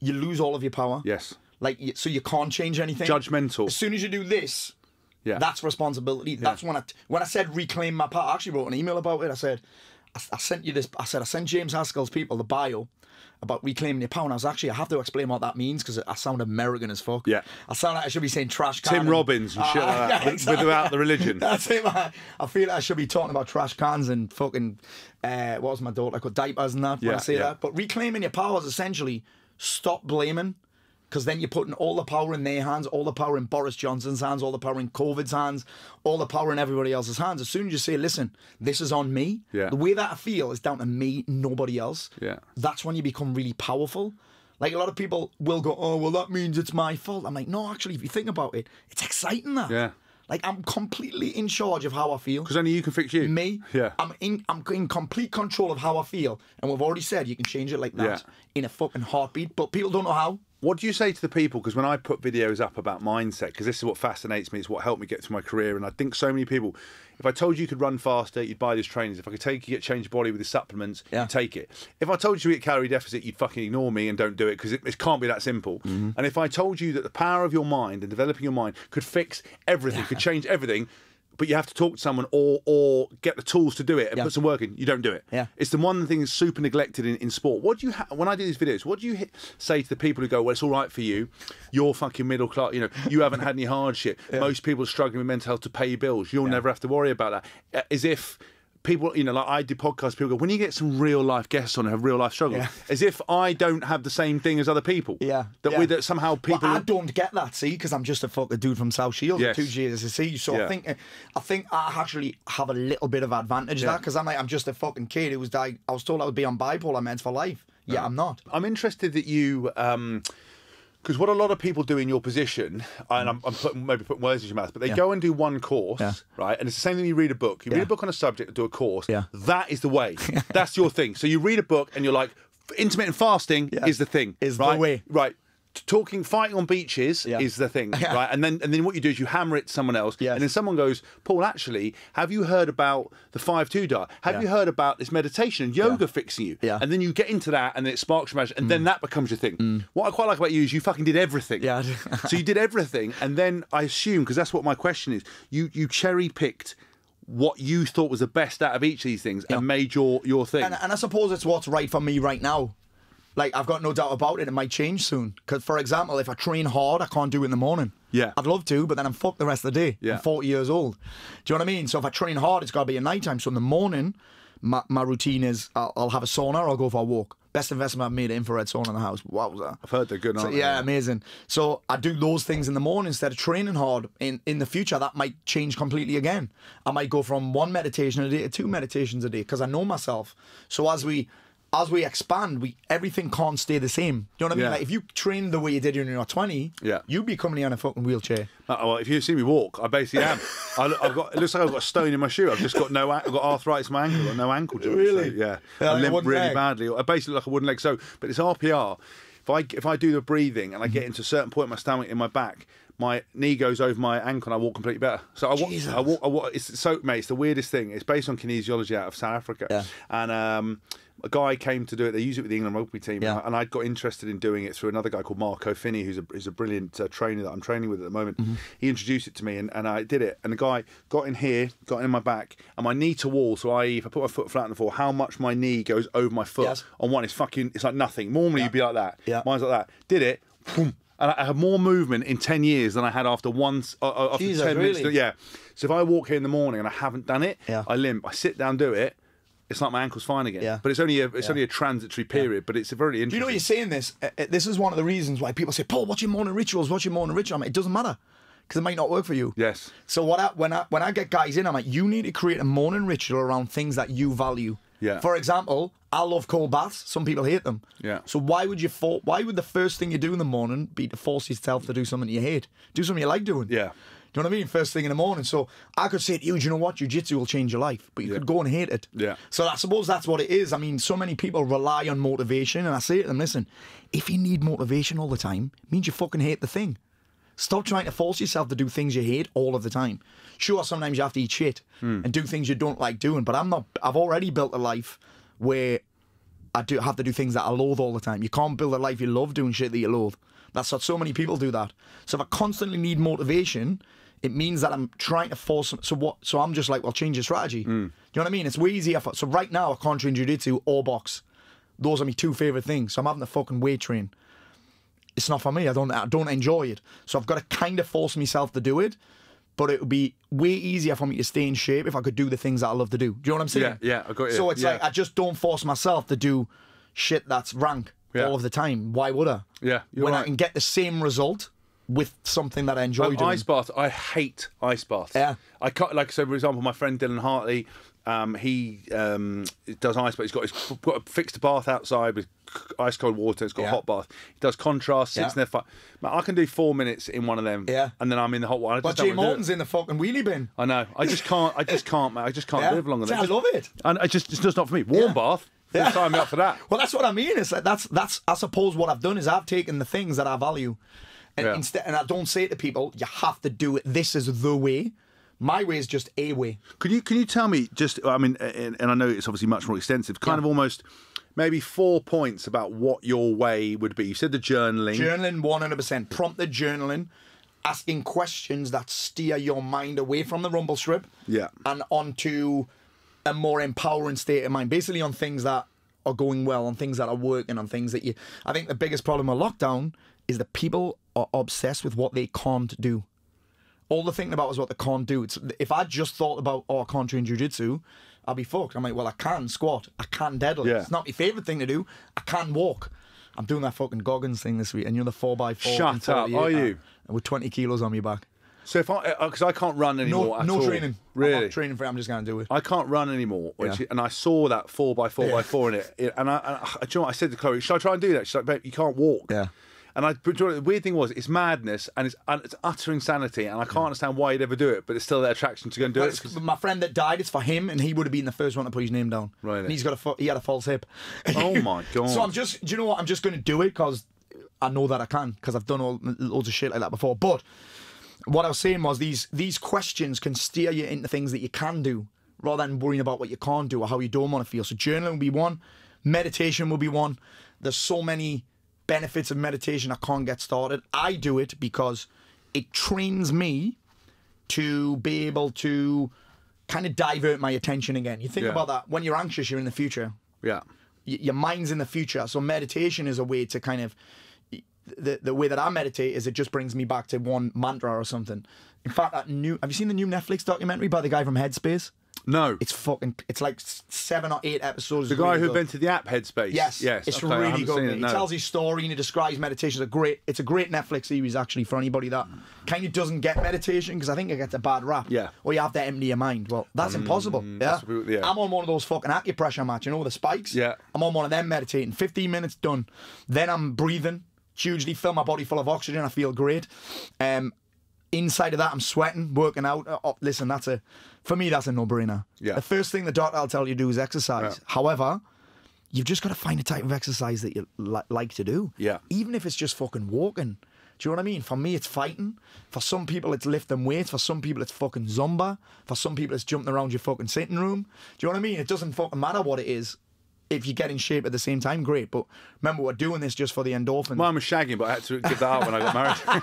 you lose all of your power. Yes. Like, so you can't change anything. Judgmental. As soon as you do this, yeah, that's responsibility. Yeah. That's when I when I said reclaim my part. I actually wrote an email about it. I said, I, I sent you this. I said I sent James Haskell's people the bio about reclaiming your pound. I was actually I have to explain what that means because I sound American as fuck. Yeah, I sound like I should be saying trash can. Tim and, Robbins and uh, shit like that, yeah, exactly. Without the religion. That's it, man. I feel like I should be talking about trash cans and fucking uh, what was my daughter? I got diapers and that. Yeah, when I say yeah. that, but reclaiming your power is essentially stop blaming. Because then you're putting all the power in their hands, all the power in Boris Johnson's hands, all the power in COVID's hands, all the power in everybody else's hands. As soon as you say, listen, this is on me, yeah. the way that I feel is down to me, nobody else. Yeah. That's when you become really powerful. Like, a lot of people will go, oh, well, that means it's my fault. I'm like, no, actually, if you think about it, it's exciting, that. Yeah. Like, I'm completely in charge of how I feel. Because only you can fix you. Me? Yeah. I'm in, I'm in complete control of how I feel. And we've already said you can change it like that yeah. in a fucking heartbeat. But people don't know how. What do you say to the people? Because when I put videos up about mindset, because this is what fascinates me, it's what helped me get through my career, and I think so many people, if I told you you could run faster, you'd buy these trainers. If I could take you, get change your body with the supplements, yeah. you'd take it. If I told you to eat calorie deficit, you'd fucking ignore me and don't do it, because it, it can't be that simple. Mm-hmm. And if I told you that the power of your mind and developing your mind could fix everything, yeah. could change everything, but you have to talk to someone or or get the tools to do it and yeah. put some work in. You don't do it. Yeah. It's the one thing that's super neglected in, in sport. What do you ha when I do these videos, what do you hit, say to the people who go, well, it's all right for you, you're fucking middle class, you know, you haven't had any hardship. Yeah. Most people are struggling with mental health to pay bills. You'll yeah. never have to worry about that. As if people, you know, like I do podcasts, people go, when you get some real life guests on and have real life struggles, yeah. as if I don't have the same thing as other people. Yeah. That yeah. we that somehow people. Well, I don't get that, see, because I'm just a fucking dude from South Shields, yes. two G's a C. So yeah. I think I think I actually have a little bit of advantage yeah. there, because I'm like, I'm just a fucking kid who was like, I was told I would be on bipolar meds for life. Yeah, yeah. I'm not. I'm interested that you. Um, Because what a lot of people do in your position, and I'm, I'm putting, maybe putting words in your mouth, but they yeah. go and do one course, yeah. right? And it's the same thing you read a book. You yeah. read a book on a subject, do a course. Yeah. That is the way. That's your thing. So you read a book and you're like, intermittent fasting yeah. is the thing. Is right? the way. Right. Talking, fighting on beaches yeah. is the thing, yeah. right? And then and then what you do is you hammer it to someone else, yes. and then someone goes, Paul, actually, have you heard about the five two diet? Have yeah. you heard about this meditation and yoga yeah. fixing you? Yeah. And then you get into that, and then it sparks your magic, and mm. then that becomes your thing. Mm. What I quite like about you is you fucking did everything. Yeah. So you did everything, and then I assume, because that's what my question is, you, you cherry-picked what you thought was the best out of each of these things yeah. and made your, your thing. And, and I suppose it's what's right for me right now. Like, I've got no doubt about it. It might change soon. Because, for example, if I train hard, I can't do it in the morning. Yeah. I'd love to, but then I'm fucked the rest of the day. Yeah. I'm forty years old. Do you know what I mean? So if I train hard, it's got to be at night time. So in the morning, my, my routine is I'll, I'll have a sauna or I'll go for a walk. Best investment I've made, an infrared sauna in the house. Wow, was that? I've heard they're good, aren't they? Yeah, amazing. So I do those things in the morning instead of training hard. In, in the future, that might change completely again. I might go from one meditation a day to two meditations a day because I know myself. So as we... As we expand, we everything can't stay the same. Do you know what I mean? Yeah. Like, if you train the way you did when you were twenty, yeah. you'd be coming in a fucking wheelchair. Uh, well, if you see me walk, I basically am. I look, I've got. It looks like I've got a stone in my shoe. I've just got no. I've got arthritis in my ankle. Got no ankle joint. Really? So, yeah. yeah. Like I limp really leg. badly. I basically look like a wooden leg. So, but it's R P R. If I if I do the breathing and I get into a certain point in my stomach, in my back, my knee goes over my ankle and I walk completely better. So I walk, I walk, I walk, it's so, mate, it's the weirdest thing. It's based on kinesiology out of South Africa. Yeah. And um, a guy came to do it, they use it with the England rugby team. Yeah. And I got interested in doing it through another guy called Marco Finney, who's a, who's a brilliant uh, trainer that I'm training with at the moment. Mm-hmm. He introduced it to me and, and I did it. And the guy got in here, got in my back, and my knee to wall, so I, if I put my foot flat on the floor, how much my knee goes over my foot yes. on one is fucking, it's like nothing. Normally yeah. you'd be like that. Yeah. Mine's like that. Did it, boom. And I have more movement in ten years than I had after once. Uh, after Jesus, ten really? minutes, yeah. So if I walk here in the morning and I haven't done it, yeah. I limp. I sit down, do it. It's like my ankle's fine again. Yeah. But it's only a it's yeah. only a transitory period. Yeah. But it's a very interesting. Do you know what you're saying? This uh, this is one of the reasons why people say, Paul, what's your morning rituals? What's your morning ritual? I'm like, it doesn't matter because it might not work for you. Yes. So what I, when I when I get guys in, I'm like, you need to create a morning ritual around things that you value. Yeah. For example, I love cold baths. Some people hate them. Yeah. So why would you for, why would the first thing you do in the morning be to force yourself to do something you hate? Do something you like doing. Yeah. Do you know what I mean? First thing in the morning. So I could say to you, do you know what? Jiu-jitsu will change your life. But you yeah. could go and hate it. Yeah. So I suppose that's what it is. I mean, so many people rely on motivation. And I say to them, listen, if you need motivation all the time, it means you fucking hate the thing. Stop trying to force yourself to do things you hate all of the time. Sure, sometimes you have to eat shit mm. and do things you don't like doing, but I'm not, I've already built a life where I do have to do things that I loathe all the time. You can't build a life you love doing shit that you loathe. That's what so many people do that. So if I constantly need motivation, it means that I'm trying to force. So what? So I'm just like, well, change your strategy. Mm. You know what I mean? It's way easier. For, so right now, I can't train jiu-jitsu or box. Those are my two favorite things. So I'm having to fucking weight train. It's not for me. I don't. I don't enjoy it. So I've got to kind of force myself to do it. But it would be way easier for me to stay in shape if I could do the things that I love to do. Do you know what I'm saying? Yeah, yeah, I got you. So it's yeah. like, I just don't force myself to do shit that's rank yeah. all of the time. Why would I? Yeah, When right. I can get the same result with something that I enjoy um, doing. Ice baths, I hate ice baths. Yeah. I can't, like, so for example, my friend Dylan Hartley, um, he um, does ice baths. He's got, he's got a fixed bath outside with ice cold water. It's got yeah. a hot bath. He does contrast, sits yeah. in there. Five. Man, I can do four minutes in one of them, yeah. and then I'm in the hot water. But Jay Morton's in the fucking wheelie bin. I know. I just can't. I just can't. Man. I just can't yeah. live longer than that. I love it. And I just, it's just not for me. Warm yeah. bath. Yeah. Sign me up for that. Well, that's what I mean. It's like that's that's. I suppose what I've done is I've taken the things that I value, and yeah. instead, and I don't say to people, you have to do it. This is the way. My way is just a way. Could you can you tell me just? I mean, and, and I know it's obviously much more extensive. Kind yeah. of almost. Maybe four points about what your way would be. You said the journaling. Journaling, one hundred percent. Prompted journaling, asking questions that steer your mind away from the rumble strip yeah. and onto a more empowering state of mind, basically on things that are going well, on things that are working, on things that you... I think the biggest problem with lockdown is that people are obsessed with what they can't do. All they're thinking about is what they can't do. It's, if I just thought about, oh, I can't train jiu-jitsu, I'll be fucked. I'm like, well, I can squat. I can deadlift. Yeah. It's not my favourite thing to do. I can walk. I'm doing that fucking Goggins thing this week, and you're the four by four. Shut up, are you? And with twenty kilos on my back. So if I, because I can't run anymore no, at no all. No training. Really? I'm not training for it, I'm just going to do it. I can't run anymore. Which, yeah. And I saw that four by four by four in it. And I, and I, do you know what? I said to Chloe, should I try and do that? She's like, babe, you can't walk. Yeah. And I, the weird thing was, it's madness and it's, and it's utter insanity, and I can't understand why you'd ever do it, but it's still their attraction to go and do well, it. Cause... My friend that died, it's for him, and he would have been the first one to put his name down. Right. And he's got a he had a false hip. Oh my god! So I'm just, do you know what? I'm just going to do it because I know that I can, because I've done all loads of shit like that before. But what I was saying was these these questions can steer you into things that you can do, rather than worrying about what you can't do or how you don't want to feel. So journaling will be one, meditation will be one. There's so many benefits of meditation, I can't get started. I do it because it trains me to be able to kind of divert my attention again. You think yeah. about that. When you're anxious, you're in the future. Yeah. Y your mind's in the future. So meditation is a way to kind of... The, the way that I meditate is it just brings me back to one mantra or something. In fact, that new... Have you seen the new Netflix documentary by the guy from Headspace? No. It's fucking... It's like seven or eight episodes. The guy really who good. invented the app, Headspace. Yes. Yes. It's okay, really good. It, no. He tells his story and he describes meditation. It's a great, it's a great Netflix series, actually, for anybody that kind of doesn't get meditation, because I think it gets a bad rap. Yeah. Or you have to empty your mind. Well, that's um, impossible. Yeah? That's what we, yeah. I'm on one of those fucking acupressure mats, you know, with the spikes. Yeah. I'm on one of them meditating. fifteen minutes, done. Then I'm breathing. Hugely fill my body full of oxygen. I feel great. Um... Inside of that, I'm sweating, working out. Oh, listen, that's a, for me, that's a no-brainer. Yeah. The first thing the doctor will tell you to do is exercise. Yeah. However, you've just got to find a type of exercise that you li like to do. Yeah. Even if it's just fucking walking. Do you know what I mean? For me, it's fighting. For some people, it's lifting weights. For some people, it's fucking Zumba. For some people, it's jumping around your fucking sitting room. Do you know what I mean? It doesn't fucking matter what it is. If you get in shape at the same time, great. But remember, we're doing this just for the endorphins. Mine was shagging, but I had to give that up when I got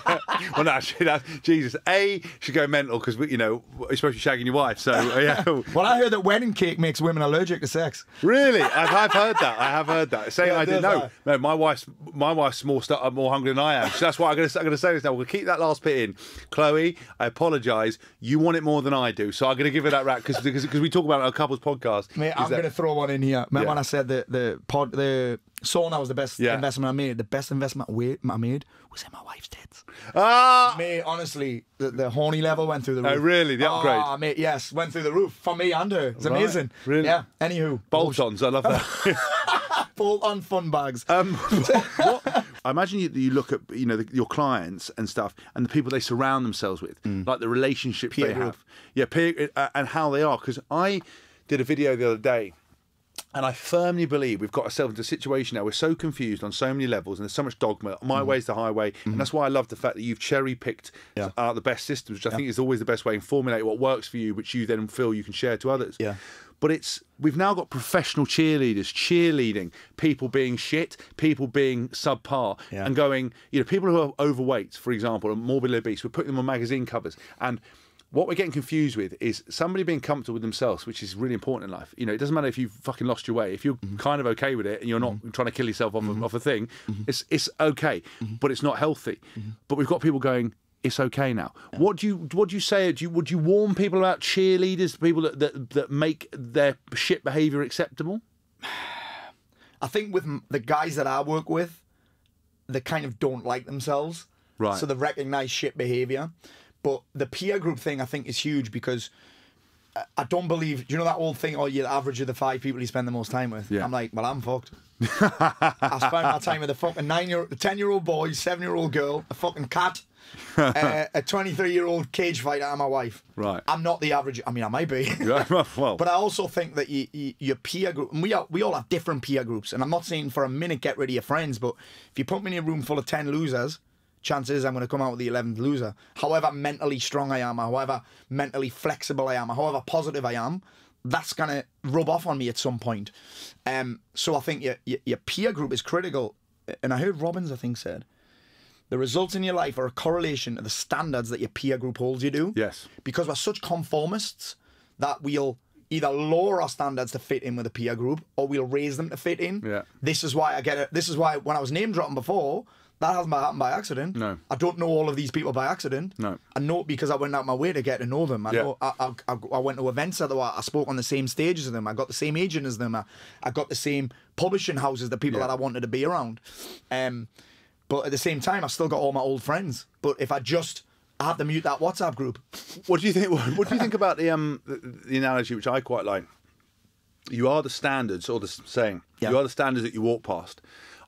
married. Well, no, actually, that, Jesus. A, should go mental, because, you know, you're supposed to be shagging your wife, so, yeah. Well, I heard that wedding cake makes women allergic to sex. Really? I've, I've heard that. I have heard that. Say yeah, I didn't know. No, my wife's, my wife's more, more hungry than I am. So that's why I'm going to say this now. We'll keep that last bit in. Chloe, I apologise. You want it more than I do, so I'm going to give her that rap, because we talk about it on a couple's podcast. Mate, I'm that... going to throw one in here. Remember yeah. when I said the the pod the sauna was the best yeah. investment I made. The best investment I made was in my wife's tits. Ah, mate, honestly, the, the horny level went through the roof. Oh, really? The upgrade? Ah, mate, yes, went through the roof for me and her. It's right. amazing. Really? Yeah. Anywho, bolt-ons. I love that. Bolt-on fun bags. Um, what, what? I imagine you, you look at you know the, your clients and stuff, and the people they surround themselves with, mm. like the relationships peer they group. have. Yeah, peer, uh, and how they are. Because I did a video the other day. And I firmly believe we've got ourselves into a situation now. We're so confused on so many levels, and there's so much dogma. My mm. way's the highway, mm. and that's why I love the fact that you've cherry picked yeah. out the best systems, which I yeah. think is always the best way, and formulate what works for you, which you then feel you can share to others. Yeah. But it's we've now got professional cheerleaders cheerleading people being shit, people being subpar, yeah. and going, you know, people who are overweight, for example, and morbidly obese. We're putting them on magazine covers, and what we're getting confused with is somebody being comfortable with themselves, which is really important in life. You know, it doesn't matter if you've fucking lost your way. If you're mm-hmm. kind of okay with it and you're not mm-hmm. trying to kill yourself off, mm-hmm. a, off a thing, mm-hmm. it's it's okay, mm-hmm. but it's not healthy. Mm-hmm. But we've got people going, it's okay now. Yeah. What do you what do you say? Do you, would you warn people about cheerleaders, people that that, that make their shit behaviour acceptable? I think with the guys that I work with, they kind of don't like themselves, right? So they recognise shit behaviour. But the peer group thing, I think, is huge because I don't believe... Do you know that old thing, oh, you're the average of the five people you spend the most time with? Yeah. I'm like, well, I'm fucked. I spent my time with a fucking nine-year-old, a ten-year-old boy, seven-year-old girl, a fucking cat, uh, a twenty-three-year-old cage fighter and my wife. Right. I'm not the average... I mean, I might be. Well. But I also think that you, you, your peer group... And we, are, we all have different peer groups. And I'm not saying for a minute get rid of your friends, but if you put me in a room full of ten losers... chances I'm going to come out with the eleventh loser. However mentally strong I am, or however mentally flexible I am, or however positive I am, that's going to rub off on me at some point. Um, so I think your, your, your peer group is critical. And I heard Robbins, I think, said, the results in your life are a correlation of the standards that your peer group holds you to. Yes. Because we're such conformists that we'll either lower our standards to fit in with a peer group, or we'll raise them to fit in. Yeah. This is why I get it. This is why when I was name dropping before, that hasn't happened by accident. No. I don't know all of these people by accident. No. I know it because I went out my way to get to know them. I yeah. know I, I, I, I went to events that I spoke on the same stages as them. I got the same agent as them. I, I got the same publishing houses, the people yeah. that I wanted to be around. Um, but at the same time, I still got all my old friends. But if I just... I had to mute that WhatsApp group. What do you think? What do you think about the um the, the analogy, which I quite like? You are the standards, or the saying. Yeah. You are the standards that you walk past.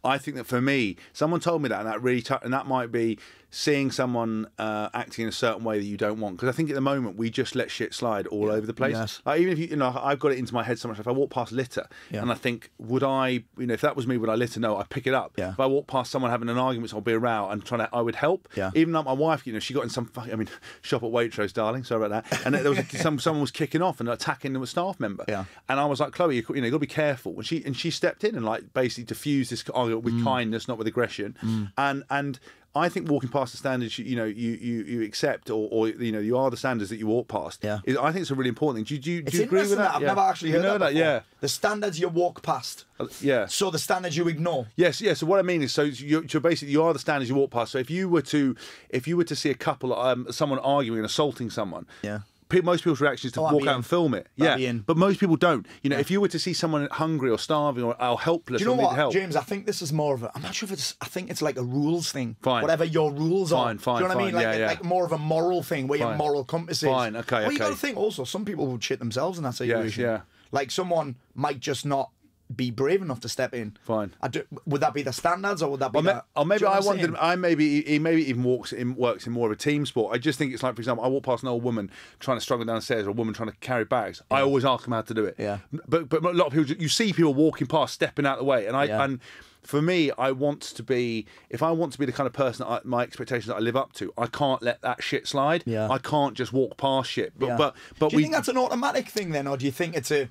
I think that for me, someone told me that, and that really touched, and that might be seeing someone uh, acting in a certain way that you don't want. Because I think at the moment we just let shit slide all yeah. over the place. Yes. Like, even if you, you know, I've got it into my head so much. If I walk past litter, yeah. and I think, would I, you know, if that was me, would I litter? No, I pick it up. Yeah. If I walk past someone having an argument, so I'll be around and trying to, I would help. Yeah. Even like my wife, you know, she got in some fucking, I mean, shop at Waitrose, darling. Sorry about that. And there was some someone was kicking off and attacking a staff member. Yeah. And I was like, Chloe, you, you know, you got to be careful. And she and she stepped in and like basically diffused this argument with mm. kindness, not with aggression, mm. and and I think walking past the standards, you, you know, you you you accept, or, or you know, you are the standards that you walk past. Yeah, is, I think it's a really important thing. Do, do, do it's you agree with that? that. I've yeah. never actually heard you know that. that yeah, the standards you walk past. Uh, yeah. So the standards you ignore. Yes, yes. So what I mean is, so you, so basically, you are the standards you walk past. So if you were to, if you were to see a couple, um, someone arguing and assaulting someone. Yeah. Most people's reaction is to oh, walk out and film it. That'd yeah, but most people don't. You know, yeah. if you were to see someone hungry or starving or, or helpless, do you know or what, help. James? I think this is more of a. I'm not sure if it's. I think it's like a rules thing. Fine. Whatever your rules fine, are. Fine. Do you know what fine, I mean? Like, yeah, yeah. like more of a moral thing where fine. your moral compass is. Fine. Okay. Well, okay. You got to think also. Some people would shit themselves in that situation. Yes, yeah. Like someone might just not be brave enough to step in. Fine. I do, would that be the standards, or would that be? Or, the, or maybe you know I wondered. I maybe he maybe even walks in works in more of a team sport. I just think it's like, for example, I walk past an old woman trying to struggle downstairs, or a woman trying to carry bags. Yeah. I always ask them how to do it. Yeah. But but a lot of people, you see people walking past, stepping out of the way, and I yeah. and. For me, I want to be, if I want to be the kind of person that I, my expectations that I live up to, I can't let that shit slide. Yeah. I can't just walk past shit. But yeah. but, but do you we, think that's an automatic thing then, or do you think it's a...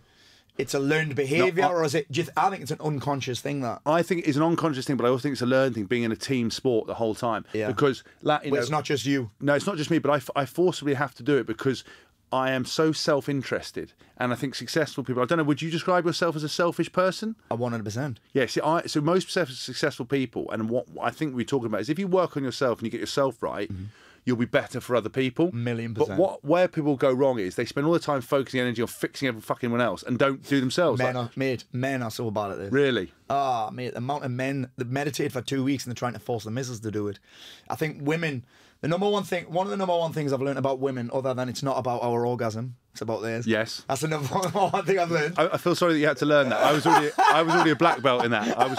It's a learned behaviour, no, or is it? Do you th I think it's an unconscious thing. That I think it's an unconscious thing, but I also think it's a learned thing. Being in a team sport the whole time, yeah. because that, you know, it's not just you. No, it's not just me, but I, f I forcibly have to do it because I am so self-interested, and I think successful people. I don't know. Would you describe yourself as a selfish person? A one hundred percent. Yeah. See, I so most successful people, and what I think we're talking about is if you work on yourself and you get yourself right. Mm-hmm. You'll be better for other people. Million percent. But what, where people go wrong is they spend all the time focusing energy on fixing every fucking one else and don't do themselves. Men, like, are, mate, men are so bad at this. Really? Ah, oh, mate, the amount of men that meditate for two weeks and they're trying to force the missus to do it. I think women, the number one thing, one of the number one things I've learned about women, other than it's not about our orgasm, it's about theirs. Yes. That's the number one thing I've learned. I, I feel sorry that you had to learn that. I was already, I was already a black belt in that. I was.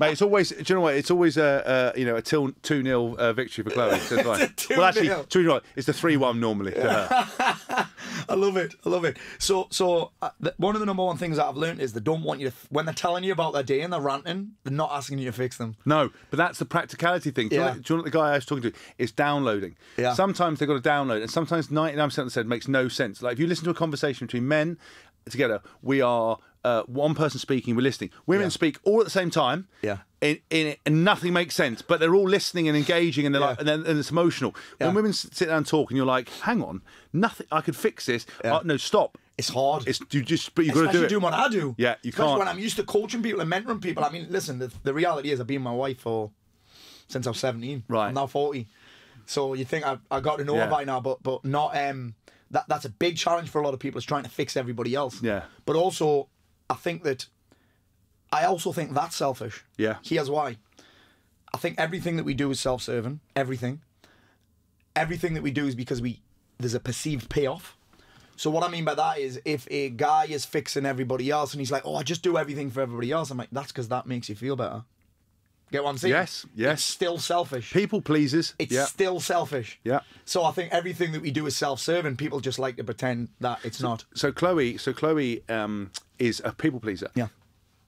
Mate, it's always, do you know what? It's always a, a you know, a two nil uh, victory for Chloe. So it's it's right. Well, actually, two nil. It's the three one normally. To her. I love it. I love it. So, so uh, the, one of the number one things that I've learned is they don't want you to, when they're telling you about their day and they're ranting, they're not asking you to fix them. No, but that's the practicality thing. Do, yeah. you, know, do you know what the guy I was talking to is downloading. Yeah. Sometimes they've got to download, and sometimes ninety-nine percent of the said makes no sense. Like if you listen to a conversation between men together, we are uh, one person speaking, we're listening. Women yeah. speak all at the same time. Yeah. In, in it, and nothing makes sense, but they're all listening and engaging, and they're yeah. like, and, then, and it's emotional. Yeah. When women sit down and talk, and you're like, "Hang on, nothing. I could fix this. Yeah. Uh, no, stop. It's hard. It's you just, but you've got to do it. Do what I do. Yeah, you Especially can't. When I'm used to coaching people and mentoring people, I mean, listen. The, the reality is, I've been my wife for since I was seventeen. Right. I'm now forty. So you think I, I got to know yeah. her by now, but but not. Um, that that's a big challenge for a lot of people, is trying to fix everybody else. Yeah. But also, I think that. I also think that's selfish. Yeah. Here's why. I think everything that we do is self-serving. Everything. Everything that we do is because we there's a perceived payoff. So what I mean by that is, if a guy is fixing everybody else and he's like, oh, I just do everything for everybody else, I'm like, that's because that makes you feel better. Get what I'm saying? Yes, yes. It's still selfish. People pleasers. It's yeah. still selfish. Yeah. So I think everything that we do is self-serving. People just like to pretend that it's so, not. So Chloe, so Chloe um, is a people pleaser. Yeah.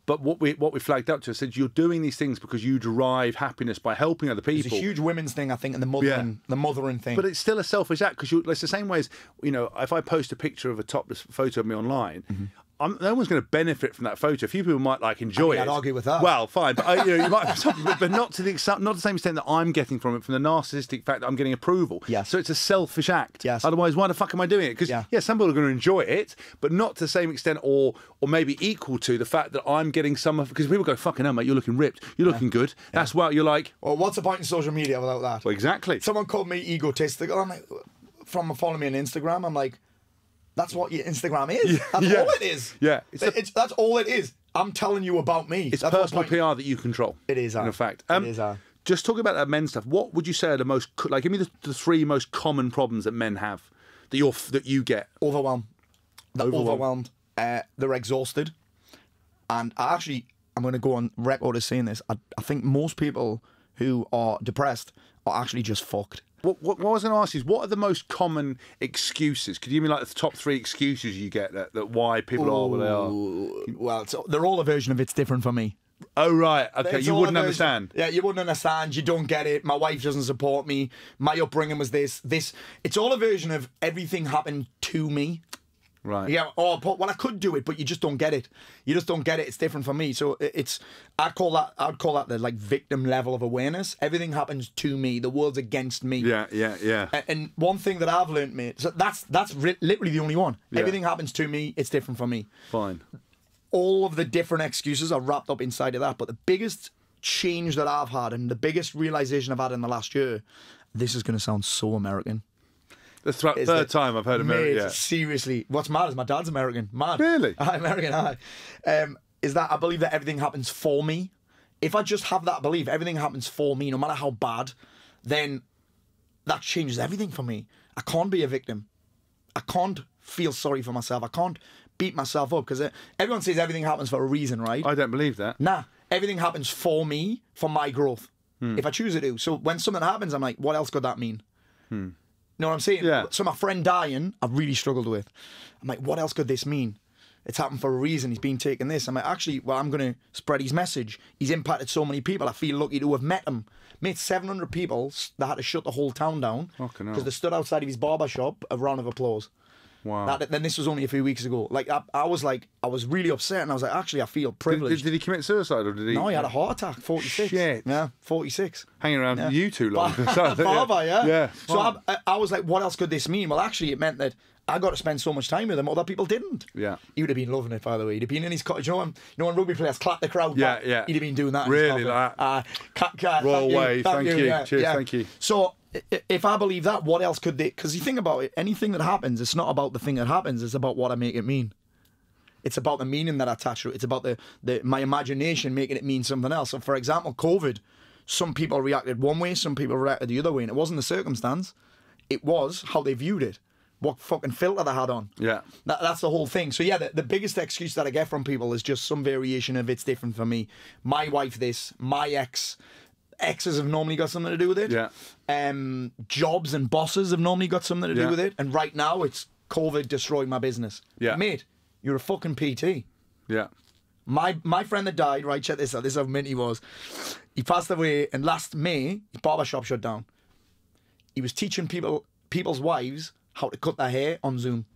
But what we what we flagged up to us is you're doing these things because you derive happiness by helping other people. It's a huge women's thing, I think, and the mothering, yeah. the mothering thing. But it's still a selfish act, because it's the same way as, you know, if I post a picture of a topless photo of me online, mm-hmm. I'm, no one's going to benefit from that photo. A few people might like enjoy I mean, it. I'd argue with that. Well, fine, but I, you know, you might, but not to the not to the same extent that I'm getting from it, from the narcissistic fact that I'm getting approval. Yes. So it's a selfish act. Yes. Otherwise, why the fuck am I doing it? Because yeah. yeah, some people are going to enjoy it, but not to the same extent, or or maybe equal to the fact that I'm getting some of. Because people go, "Fucking hell, mate, you're looking ripped. You're yeah. looking good." Yeah. That's why you're like, "Well, what's the point in social media without that?" Well, exactly. Someone called me egotistical. I'm like, from following me on Instagram, I'm like. That's what your Instagram is. That's yeah. all it is. Yeah, it's a, it's, that's all it is. I'm telling you about me. It's that's personal P R that you control. It is. In fact, um, it is. Uh, just talking about that men's stuff. What would you say are the most like? Give me the, the three most common problems that men have that you're that you get. Overwhelmed. They're overwhelmed. overwhelmed. Uh, they're exhausted. And I actually, I'm going to go on record as saying this. I, I think most people who are depressed are actually just fucked. What, what, what I was going to ask you is, what are the most common excuses? Could you give me like the top three excuses you get that, that why people Ooh, are where they are? Well, it's, they're all a version of it's different for me. Oh, right. Okay, it's you wouldn't understand. Yeah, you wouldn't understand. You don't get it. My wife doesn't support me. My upbringing was this. This. It's all a version of everything happened to me. Right. Yeah, oh, well, I could do it, but you just don't get it. You just don't get it. It's different for me. So it's, I'd call that, I'd call that the like victim level of awareness. Everything happens to me. The world's against me. Yeah, yeah, yeah. And one thing that I've learned, mate, so that's, that's literally the only one. Yeah. Everything happens to me. It's different for me. Fine. All of the different excuses are wrapped up inside of that. But the biggest change that I've had, and the biggest realization I've had in the last year, this is going to sound so American. The th third time I've heard American. Yeah. Seriously, what's mad is my dad's American. Mad. Really? I, American, I. Um, is that I believe that everything happens for me. If I just have that belief, everything happens for me, no matter how bad, then that changes everything for me. I can't be a victim. I can't feel sorry for myself. I can't beat myself up, because everyone says everything happens for a reason, right? I don't believe that. Nah, everything happens for me, for my growth, hmm. if I choose to do. So when something happens, I'm like, what else could that mean? Hmm. You know what I'm saying? Yeah. So my friend dying, I've really struggled with. I'm like, what else could this mean? It's happened for a reason. He's been taking this. I'm like, actually, well, I'm going to spread his message. He's impacted so many people. I feel lucky to have met him. Made seven hundred people that had to shut the whole town down because they stood outside of his barber shop. A round of applause. Wow. That, then this was only a few weeks ago. Like I, I was like, I was really upset, and I was like, actually, I feel privileged. Did, did, did he commit suicide, or did he? No, he had a heart attack. Forty-six. Shit. Yeah, forty-six. Hanging around yeah. you too long. Barber, yeah. Yeah. So wow. I, I was like, what else could this mean? Well, actually, it meant that I got to spend so much time with him, other people didn't. Yeah. He would have been loving it, by the way. He'd have been in his cottage. You know, when, you know, when rugby players clap the crowd back, yeah, yeah. he'd have been doing that. Really, like uh, cat, cat, roll away. Thank you. Thank you. Yeah, cheers. Yeah. Thank you. So. If I believe that, what else could they... Because you think about it, anything that happens, it's not about the thing that happens, it's about what I make it mean. It's about the meaning that I attach to it. It's about the, the my imagination making it mean something else. So, for example, COVID, some people reacted one way, some people reacted the other way, and it wasn't the circumstance. It was how they viewed it, what fucking filter they had on. Yeah. That, that's the whole thing. So, yeah, the, the biggest excuse that I get from people is just some variation of it's different for me. My wife this, my ex... Exes have normally got something to do with it. Yeah. Um, jobs and bosses have normally got something to do yeah. with it. And right now, it's COVID destroyed my business. Yeah. Mate, you're a fucking P T. Yeah. My my friend that died, right, check this out, this is how mint he was. He passed away, and last May, his barbershop shut down. He was teaching people people's wives how to cut their hair on Zoom.